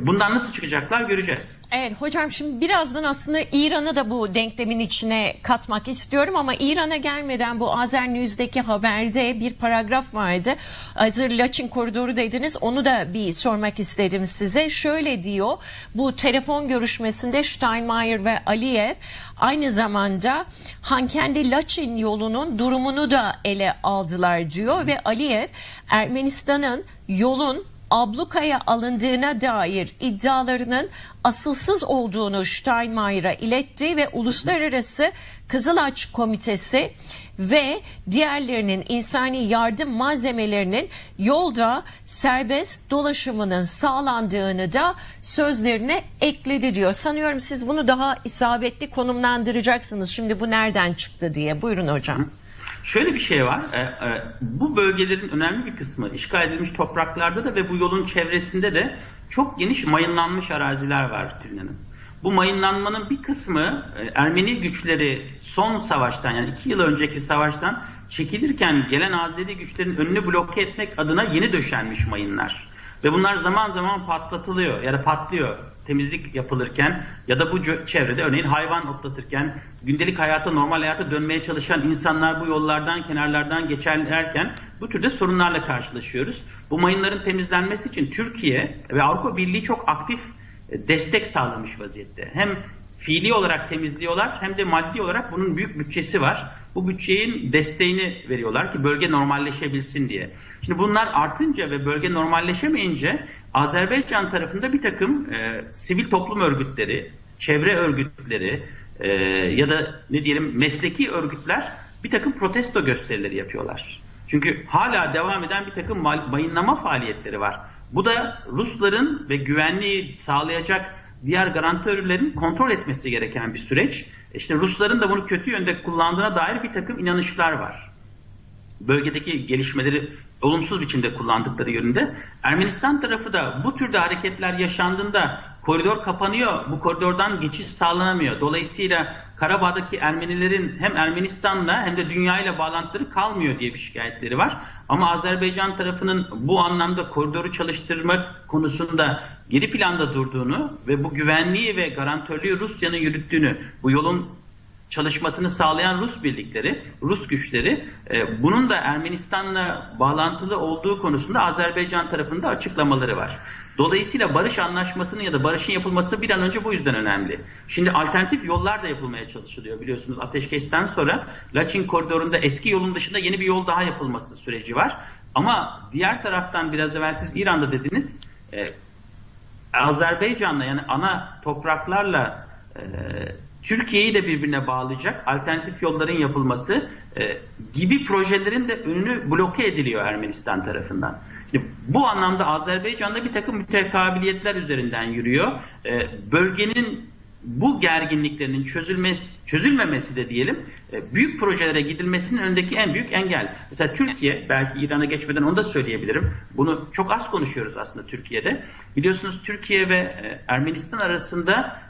Bundan nasıl çıkacaklar göreceğiz. Evet hocam, şimdi birazdan aslında İran'ı da bu denklemin içine katmak istiyorum ama İran'a gelmeden bu Azer News'deki haberde bir paragraf vardı. Azerbaycan koridoru dediniz, onu da bir sormak istedim size. Şöyle diyor, bu telefon görüşmesinde Steinmeier ve Aliyev aynı zamanda Hankendi-Laçin yolunun durumunu da ele aldılar diyor ve Aliyev Ermenistan'ın yolun ablukaya alındığına dair iddialarının asılsız olduğunu Steinmeier'a iletti ve Uluslararası Kızılaç Komitesi ve diğerlerinin insani yardım malzemelerinin yolda serbest dolaşımının sağlandığını da sözlerine ekledi diyor. Sanıyorum siz bunu daha isabetli konumlandıracaksınız. Şimdi bu nereden çıktı diye. Buyurun hocam. Şöyle bir şey var, bu bölgelerin önemli bir kısmı işgal edilmiş topraklarda da ve bu yolun çevresinde de çok geniş mayınlanmış araziler var Tülin Hanım. Bu mayınlanmanın bir kısmı Ermeni güçleri son savaştan, yani iki yıl önceki savaştan çekilirken gelen Azeri güçlerin önünü bloke etmek adına yeni döşenmiş mayınlar. Ve bunlar zaman zaman patlatılıyor ya da patlıyor. Temizlik yapılırken ya da bu çevrede örneğin hayvan otlatırken, gündelik hayata, normal hayata dönmeye çalışan insanlar bu yollardan, kenarlardan geçerlerken bu türde sorunlarla karşılaşıyoruz. Bu mayınların temizlenmesi için Türkiye ve Avrupa Birliği çok aktif destek sağlamış vaziyette. Hem fiili olarak temizliyorlar hem de maddi olarak bunun büyük bütçesi var. Bu bütçenin desteğini veriyorlar ki bölge normalleşebilsin diye. Şimdi bunlar artınca ve bölge normalleşemeyince Azerbaycan tarafında bir takım e, sivil toplum örgütleri, çevre örgütleri e, ya da ne diyelim mesleki örgütler bir takım protesto gösterileri yapıyorlar. Çünkü hala devam eden bir takım mayınlama faaliyetleri var. Bu da Rusların ve güvenliği sağlayacak diğer garantörlerin kontrol etmesi gereken bir süreç. İşte Rusların da bunu kötü yönde kullandığına dair bir takım inanışlar var. Bölgedeki gelişmeleri olumsuz biçimde kullandıkları yönünde. Ermenistan tarafı da bu türde hareketler yaşandığında koridor kapanıyor, bu koridordan geçiş sağlanamıyor. Dolayısıyla Karabağ'daki Ermenilerin hem Ermenistan'la hem de dünyayla bağlantıları kalmıyor diye bir şikayetleri var. Ama Azerbaycan tarafının bu anlamda koridoru çalıştırmak konusunda geri planda durduğunu ve bu güvenliği ve garantörlüğü Rusya'nın yürüttüğünü, bu yolun çalışmasını sağlayan Rus birlikleri, Rus güçleri, e, bunun da Ermenistan'la bağlantılı olduğu konusunda Azerbaycan tarafında açıklamaları var. Dolayısıyla barış anlaşmasının ya da barışın yapılması bir an önce bu yüzden önemli. Şimdi alternatif yollar da yapılmaya çalışılıyor biliyorsunuz. Ateşkesten sonra Laçin koridorunda eski yolun dışında yeni bir yol daha yapılması süreci var. Ama diğer taraftan biraz evvel siz İran'da dediniz, e, Azerbaycan'la yani ana topraklarla e, Türkiye'yi de birbirine bağlayacak alternatif yolların yapılması e, gibi projelerin de önünü bloke ediliyor Ermenistan tarafından. Şimdi bu anlamda Azerbaycan'da bir takım mütekabiliyetler üzerinden yürüyor. E, bölgenin bu gerginliklerinin çözülmesi, çözülmemesi de diyelim e, büyük projelere gidilmesinin önündeki en büyük engel. Mesela Türkiye, belki İran'a geçmeden onu da söyleyebilirim. Bunu çok az konuşuyoruz aslında Türkiye'de. Biliyorsunuz Türkiye ve e, Ermenistan arasında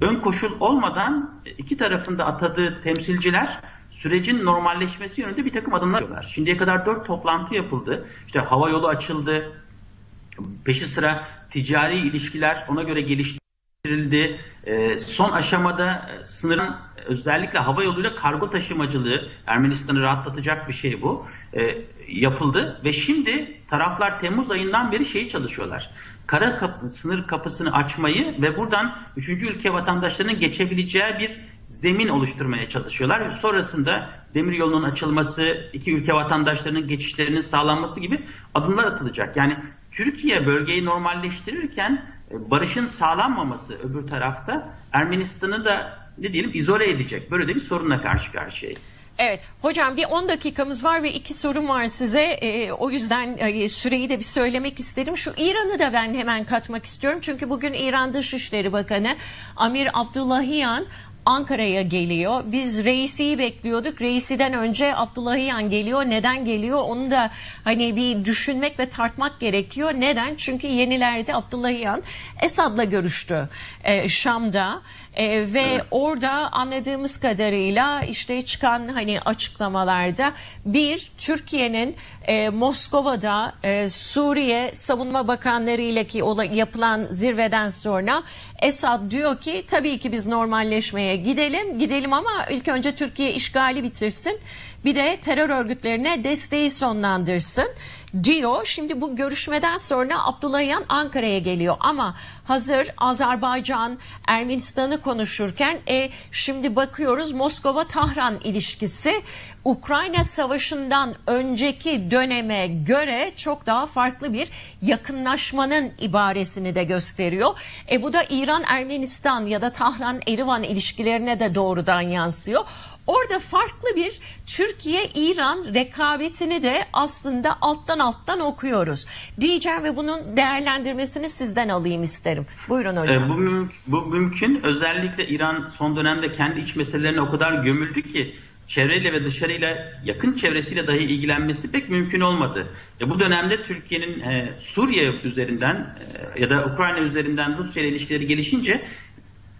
ön koşul olmadan iki tarafında atadığı temsilciler sürecin normalleşmesi yönünde bir takım adımlar atıyorlar. Şimdiye kadar dört toplantı yapıldı. İşte hava yolu açıldı. Peşi sıra ticari ilişkiler ona göre gelişti. geliştirildi. E, son aşamada sınırın özellikle hava yoluyla kargo taşımacılığı, Ermenistan'ı rahatlatacak bir şey bu, e, yapıldı. Ve şimdi taraflar Temmuz ayından beri şeyi çalışıyorlar. Kara kapı, sınır kapısını açmayı ve buradan üçüncü ülke vatandaşlarının geçebileceği bir zemin oluşturmaya çalışıyorlar. Sonrasında demir yolunun açılması, iki ülke vatandaşlarının geçişlerinin sağlanması gibi adımlar atılacak. Yani Türkiye bölgeyi normalleştirirken barışın sağlanmaması öbür tarafta Ermenistan'ı da ne diyelim izole edecek. Böyle de bir sorunla karşı karşıyayız. Evet hocam, bir on dakikamız var ve iki sorum var size. E, o yüzden e, süreyi de bir söylemek isterim. Şu İran'ı da ben hemen katmak istiyorum. Çünkü bugün İran Dışişleri Bakanı Amir Abdullahiyan Ankara'ya geliyor. Biz reisi bekliyorduk. Reisiden önce Abdullahiyan geliyor. Neden geliyor? Onu da hani bir düşünmek ve tartmak gerekiyor. Neden? Çünkü yenilerde Abdullahiyan Esad'la görüştü e, Şam'da. Ee, ve evet. Orada anladığımız kadarıyla işte çıkan hani açıklamalarda bir Türkiye'nin e, Moskova'da e, Suriye Savunma Bakanları ile ki yapılan zirveden sonra Esad diyor ki tabii ki biz normalleşmeye gidelim gidelim ama ilk önce Türkiye işgali bitirsin. Bir de terör örgütlerine desteği sonlandırsın diyor. Şimdi bu görüşmeden sonra Abdullahiyan Ankara'ya geliyor. Ama hazır Azerbaycan, Ermenistan'ı konuşurken e, şimdi bakıyoruz Moskova-Tahran ilişkisi Ukrayna Savaşı'ndan önceki döneme göre çok daha farklı bir yakınlaşmanın ibaresini de gösteriyor. E, bu da İran-Ermenistan ya da Tahran-Erivan ilişkilerine de doğrudan yansıyor. Orada farklı bir Türkiye-İran rekabetini de aslında alttan alttan okuyoruz diyeceğim ve bunun değerlendirmesini sizden alayım isterim. Buyurun hocam. E, bu, müm- bu mümkün. Özellikle İran son dönemde kendi iç meselelerine o kadar gömüldü ki çevreyle ve dışarıyla, yakın çevresiyle dahi ilgilenmesi pek mümkün olmadı. E, bu dönemde Türkiye'nin e, Suriye üzerinden e, ya da Ukrayna üzerinden Rusya ile ilişkileri gelişince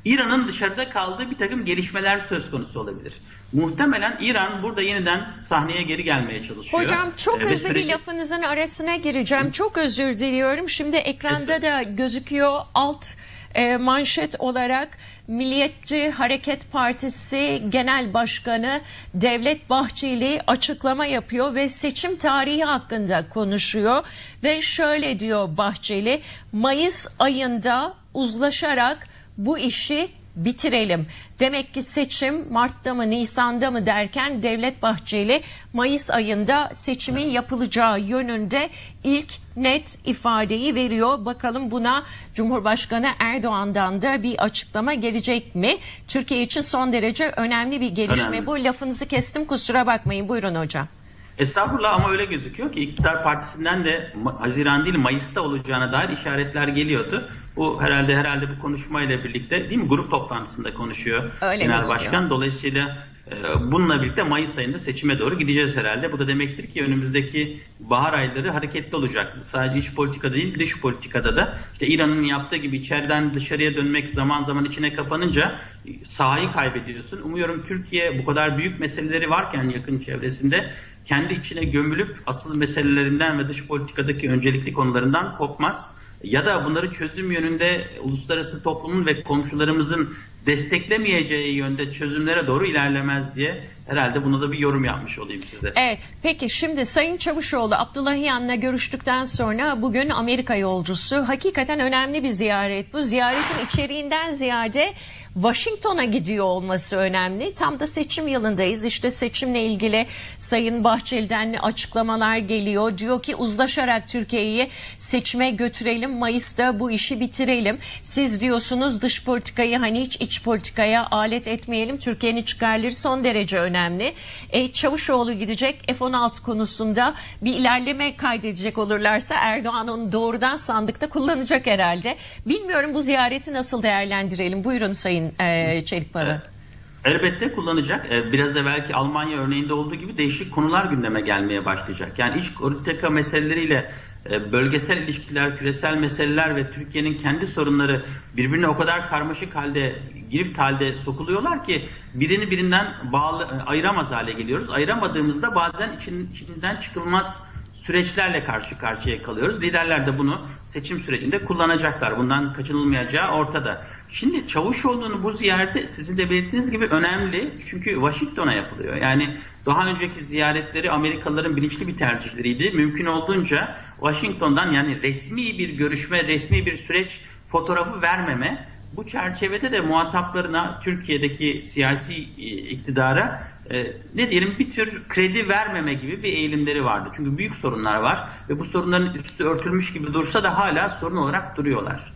İran'ın dışarıda kaldığı bir takım gelişmeler söz konusu olabilir. Muhtemelen İran burada yeniden sahneye geri gelmeye çalışıyor. Hocam çok ee, hızlı bir lafınızın arasına gireceğim. Çok özür diliyorum. Şimdi ekranda da gözüküyor alt e, manşet olarak Milliyetçi Hareket Partisi Genel Başkanı Devlet Bahçeli açıklama yapıyor ve seçim tarihi hakkında konuşuyor. Ve şöyle diyor Bahçeli, Mayıs ayında uzlaşarak bu işi bitirelim. Demek ki seçim Mart'ta mı Nisan'da mı derken Devlet Bahçeli Mayıs ayında seçimin yapılacağı yönünde ilk net ifadeyi veriyor. Bakalım buna Cumhurbaşkanı Erdoğan'dan da bir açıklama gelecek mi? Türkiye için son derece önemli bir gelişme. Önemli. Bu lafınızı kestim, kusura bakmayın. Buyurun hocam. Estağfurullah, ama öyle gözüküyor ki iktidar partisinden de Haziran değil Mayıs'ta olacağına dair işaretler geliyordu. Bu herhalde herhalde bu konuşmayla birlikte, değil mi, grup toplantısında konuşuyor öyle Genel gözüküyor. Başkan. Dolayısıyla e, bununla birlikte Mayıs ayında seçime doğru gideceğiz herhalde. Bu da demektir ki önümüzdeki bahar ayları hareketli olacak. Sadece iç politikada değil, dış politikada da işte İran'ın yaptığı gibi içeriden dışarıya dönmek, zaman zaman içine kapanınca sahayı kaybediyorsun. Umuyorum Türkiye bu kadar büyük meseleleri varken yakın çevresinde kendi içine gömülüp asıl meselelerinden ve dış politikadaki öncelikli konularından kopmaz. Ya da bunları çözüm yönünde uluslararası toplumun ve komşularımızın desteklemeyeceği yönde çözümlere doğru ilerlemez diye herhalde buna da bir yorum yapmış olayım size. Evet, peki şimdi Sayın Çavuşoğlu Abdullahiyan'la görüştükten sonra bugün Amerika yolcusu, hakikaten önemli bir ziyaret bu. Ziyaretin içeriğinden ziyade Washington'a gidiyor olması önemli. Tam da seçim yılındayız. İşte seçimle ilgili Sayın Bahçeli'den açıklamalar geliyor. Diyor ki uzlaşarak Türkiye'yi seçime götürelim. Mayıs'ta bu işi bitirelim. Siz diyorsunuz dış politikayı hani hiç iç politikaya alet etmeyelim. Türkiye'nin çıkarları son derece önemli. E, Çavuşoğlu gidecek, F on altı konusunda bir ilerleme kaydedecek olurlarsa Erdoğan onu doğrudan sandıkta kullanacak herhalde. Bilmiyorum, bu ziyareti nasıl değerlendirelim? Buyurun Sayın Çelikpala. Elbette kullanacak. Biraz evvelki Almanya örneğinde olduğu gibi değişik konular gündeme gelmeye başlayacak. Yani iç politika meseleleriyle bölgesel ilişkiler, küresel meseleler ve Türkiye'nin kendi sorunları birbirine o kadar karmaşık halde, girift halde sokuluyorlar ki birini birinden bağlı, ayıramaz hale geliyoruz. Ayıramadığımızda bazen için, içinden çıkılmaz süreçlerle karşı karşıya kalıyoruz. Liderler de bunu seçim sürecinde kullanacaklar. Bundan kaçınılmayacağı ortada. Şimdi Çavuşoğlu'nun bu ziyareti sizin de belirttiğiniz gibi önemli. Çünkü Washington'a yapılıyor. Yani daha önceki ziyaretleri Amerikalıların bilinçli bir tercihleriydi. Mümkün olduğunca Washington'dan yani resmi bir görüşme, resmi bir süreç fotoğrafı vermeme. Bu çerçevede de muhataplarına, Türkiye'deki siyasi iktidara e, ne diyelim bir tür kredi vermeme gibi bir eğilimleri vardı. Çünkü büyük sorunlar var ve bu sorunların üstü örtülmüş gibi dursa da hala sorun olarak duruyorlar.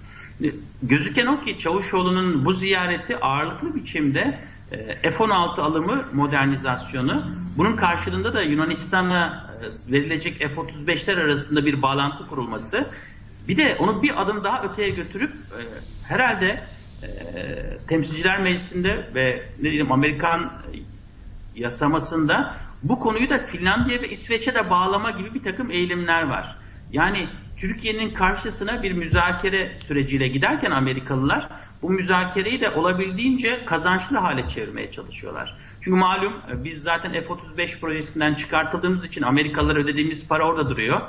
Gözüken o ki Çavuşoğlu'nun bu ziyareti ağırlıklı biçimde F on altı alımı modernizasyonu, bunun karşılığında da Yunanistan'a verilecek F otuz beşler arasında bir bağlantı kurulması, bir de onu bir adım daha öteye götürüp herhalde Temsilciler Meclisi'nde ve ne diyeyim Amerikan yasamasında bu konuyu da Finlandiya ve İsveç'e de bağlama gibi bir takım eğilimler var. Yani Türkiye'nin karşısına bir müzakere süreciyle giderken Amerikalılar bu müzakereyi de olabildiğince kazançlı hale çevirmeye çalışıyorlar. Çünkü malum biz zaten F otuz beş projesinden çıkartıldığımız için Amerikalılara ödediğimiz para orada duruyor.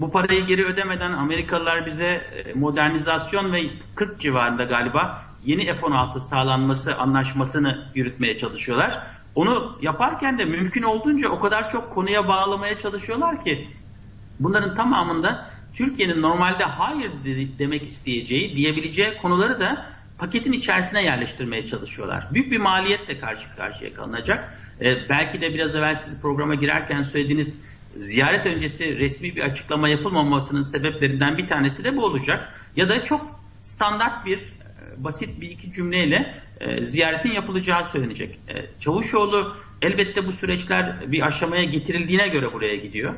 Bu parayı geri ödemeden Amerikalılar bize modernizasyon ve kırk civarında galiba yeni F on altı sağlanması anlaşmasını yürütmeye çalışıyorlar. Onu yaparken de mümkün olduğunca o kadar çok konuya bağlamaya çalışıyorlar ki bunların tamamında Türkiye'nin normalde hayır demek isteyeceği, diyebileceği konuları da paketin içerisine yerleştirmeye çalışıyorlar. Büyük bir maliyetle karşı karşıya kalınacak. Ee, belki de biraz evvel siz programa girerken söylediğiniz ziyaret öncesi resmi bir açıklama yapılmamasının sebeplerinden bir tanesi de bu olacak. Ya da çok standart bir, basit bir iki cümleyle e, ziyaretin yapılacağı söylenecek. E, Çavuşoğlu elbette bu süreçler bir aşamaya getirildiğine göre buraya gidiyor.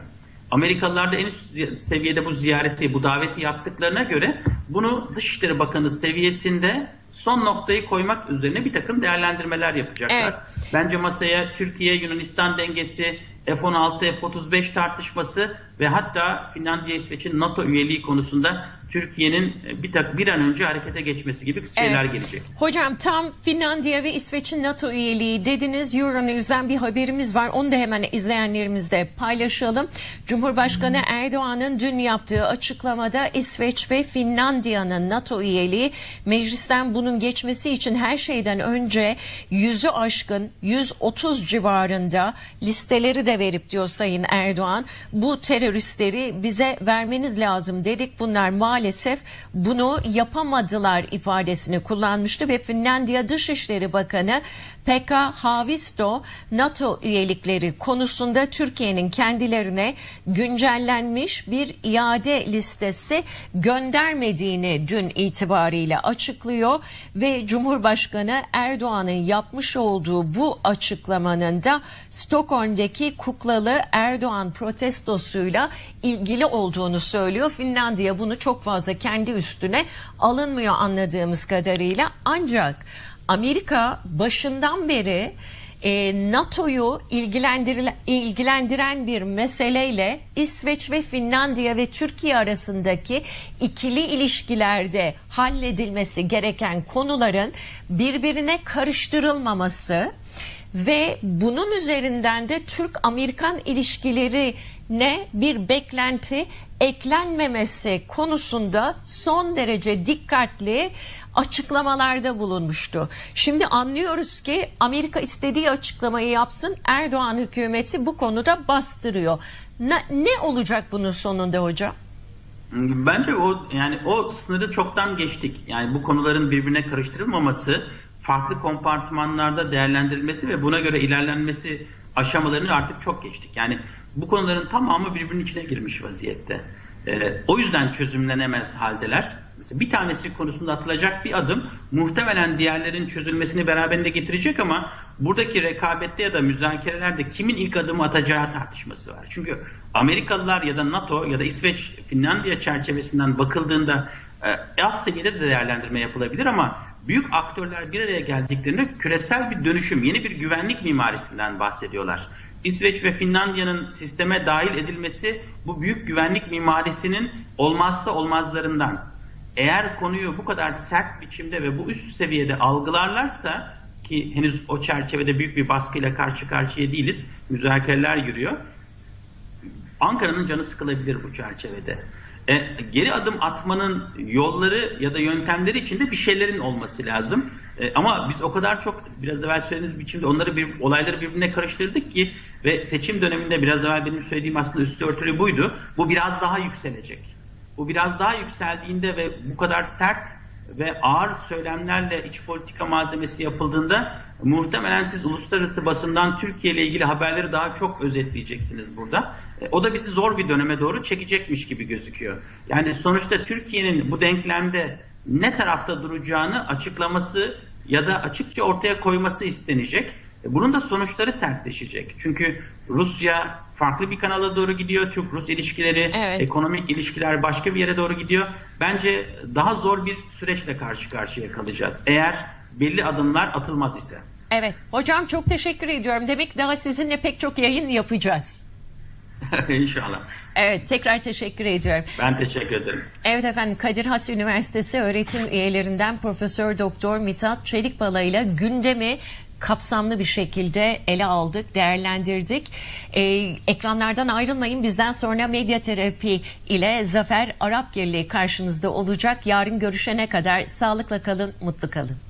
Amerikalılar da en üst seviyede bu ziyareti, bu daveti yaptıklarına göre bunu Dışişleri Bakanı seviyesinde son noktayı koymak üzerine bir takım değerlendirmeler yapacaklar. Evet. Bence masaya Türkiye-Yunanistan dengesi, F on altı F otuz beş tartışması ve hatta Finlandiya-İsveç'in NATO üyeliği konusunda Türkiye'nin bir, tak, bir an önce harekete geçmesi gibi şeyler evet. gelecek. Hocam tam Finlandiya ve İsveç'in NATO üyeliği dediniz. Euro News'den bir haberimiz var. Onu da hemen izleyenlerimizle paylaşalım. Cumhurbaşkanı Erdoğan'ın dün yaptığı açıklamada İsveç ve Finlandiya'nın NATO üyeliği meclisten bunun geçmesi için her şeyden önce yüzü aşkın yüz otuz civarında listeleri de verip diyor Sayın Erdoğan. Bu teröristleri bize vermeniz lazım dedik. Bunlar maalesef Maalesef bunu yapamadılar ifadesini kullanmıştı ve Finlandiya Dışişleri Bakanı Pekka Haavisto NATO üyelikleri konusunda Türkiye'nin kendilerine güncellenmiş bir iade listesi göndermediğini dün itibariyle açıklıyor ve Cumhurbaşkanı Erdoğan'ın yapmış olduğu bu açıklamanın da Stockholm'deki kuklalı Erdoğan protestosuyla ilgili olduğunu söylüyor. Finlandiya bunu çok fazla kendi üstüne alınmıyor anladığımız kadarıyla. Ancak Amerika başından beri e, NATO'yu ilgilendiren bir meseleyle İsveç ve Finlandiya ve Türkiye arasındaki ikili ilişkilerde halledilmesi gereken konuların birbirine karıştırılmaması ve bunun üzerinden de Türk-Amerikan ilişkilerine bir beklenti eklenmemesi konusunda son derece dikkatli açıklamalarda bulunmuştu. Şimdi anlıyoruz ki Amerika istediği açıklamayı yapsın, Erdoğan hükümeti bu konuda bastırıyor. Ne, ne olacak bunun sonunda hocam? Bence o yani o sınırı çoktan geçtik. Yani bu konuların birbirine karıştırılmaması, farklı kompartımanlarda değerlendirilmesi ve buna göre ilerlenmesi aşamalarını artık çok geçtik. Yani bu konuların tamamı birbirinin içine girmiş vaziyette. Ee, o yüzden çözümlenemez haldeler. Mesela bir tanesi konusunda atılacak bir adım muhtemelen diğerlerin çözülmesini beraberinde getirecek ama buradaki rekabette ya da müzakerelerde kimin ilk adımı atacağı tartışması var. Çünkü Amerikalılar ya da NATO ya da İsveç, Finlandiya çerçevesinden bakıldığında e, az seviyede de değerlendirme yapılabilir ama büyük aktörler bir araya geldiklerinde küresel bir dönüşüm, yeni bir güvenlik mimarisinden bahsediyorlar. İsveç ve Finlandiya'nın sisteme dahil edilmesi bu büyük güvenlik mimarisinin olmazsa olmazlarından. Eğer konuyu bu kadar sert biçimde ve bu üst seviyede algılarlarsa ki henüz o çerçevede büyük bir baskıyla karşı karşıya değiliz, müzakereler yürüyor. Ankara'nın canı sıkılabilir bu çerçevede. E, geri adım atmanın yolları ya da yöntemleri içinde bir şeylerin olması lazım. E, ama biz o kadar çok biraz evvel söylediğiniz biçimde onları bir, olayları birbirine karıştırdık ki ve seçim döneminde biraz evvel benim söylediğim aslında üstü örtülü buydu. Bu biraz daha yükselecek. Bu biraz daha yükseldiğinde ve bu kadar sert ve ağır söylemlerle iç politika malzemesi yapıldığında muhtemelen siz uluslararası basından Türkiye ile ilgili haberleri daha çok özetleyeceksiniz burada. O da bizi zor bir döneme doğru çekecekmiş gibi gözüküyor. Yani sonuçta Türkiye'nin bu denklemde ne tarafta duracağını açıklaması ya da açıkça ortaya koyması istenecek. Bunun da sonuçları sertleşecek. Çünkü Rusya farklı bir kanala doğru gidiyor. Türk-Rus ilişkileri, evet, ekonomik ilişkiler başka bir yere doğru gidiyor. Bence daha zor bir süreçle karşı karşıya kalacağız. Eğer belli adımlar atılmaz ise. Evet. Hocam çok teşekkür ediyorum. Demek daha sizinle pek çok yayın yapacağız. İnşallah. Evet, tekrar teşekkür ediyorum. Ben teşekkür ederim. Evet efendim, Kadir Has Üniversitesi öğretim üyelerinden Profesör Doktor Mitat Çelikpala ile gündemi kapsamlı bir şekilde ele aldık, değerlendirdik. Ee, ekranlardan ayrılmayın. Bizden sonra medya terapi ile Zafer Arapgirli karşınızda olacak. Yarın görüşene kadar sağlıkla kalın, mutlu kalın.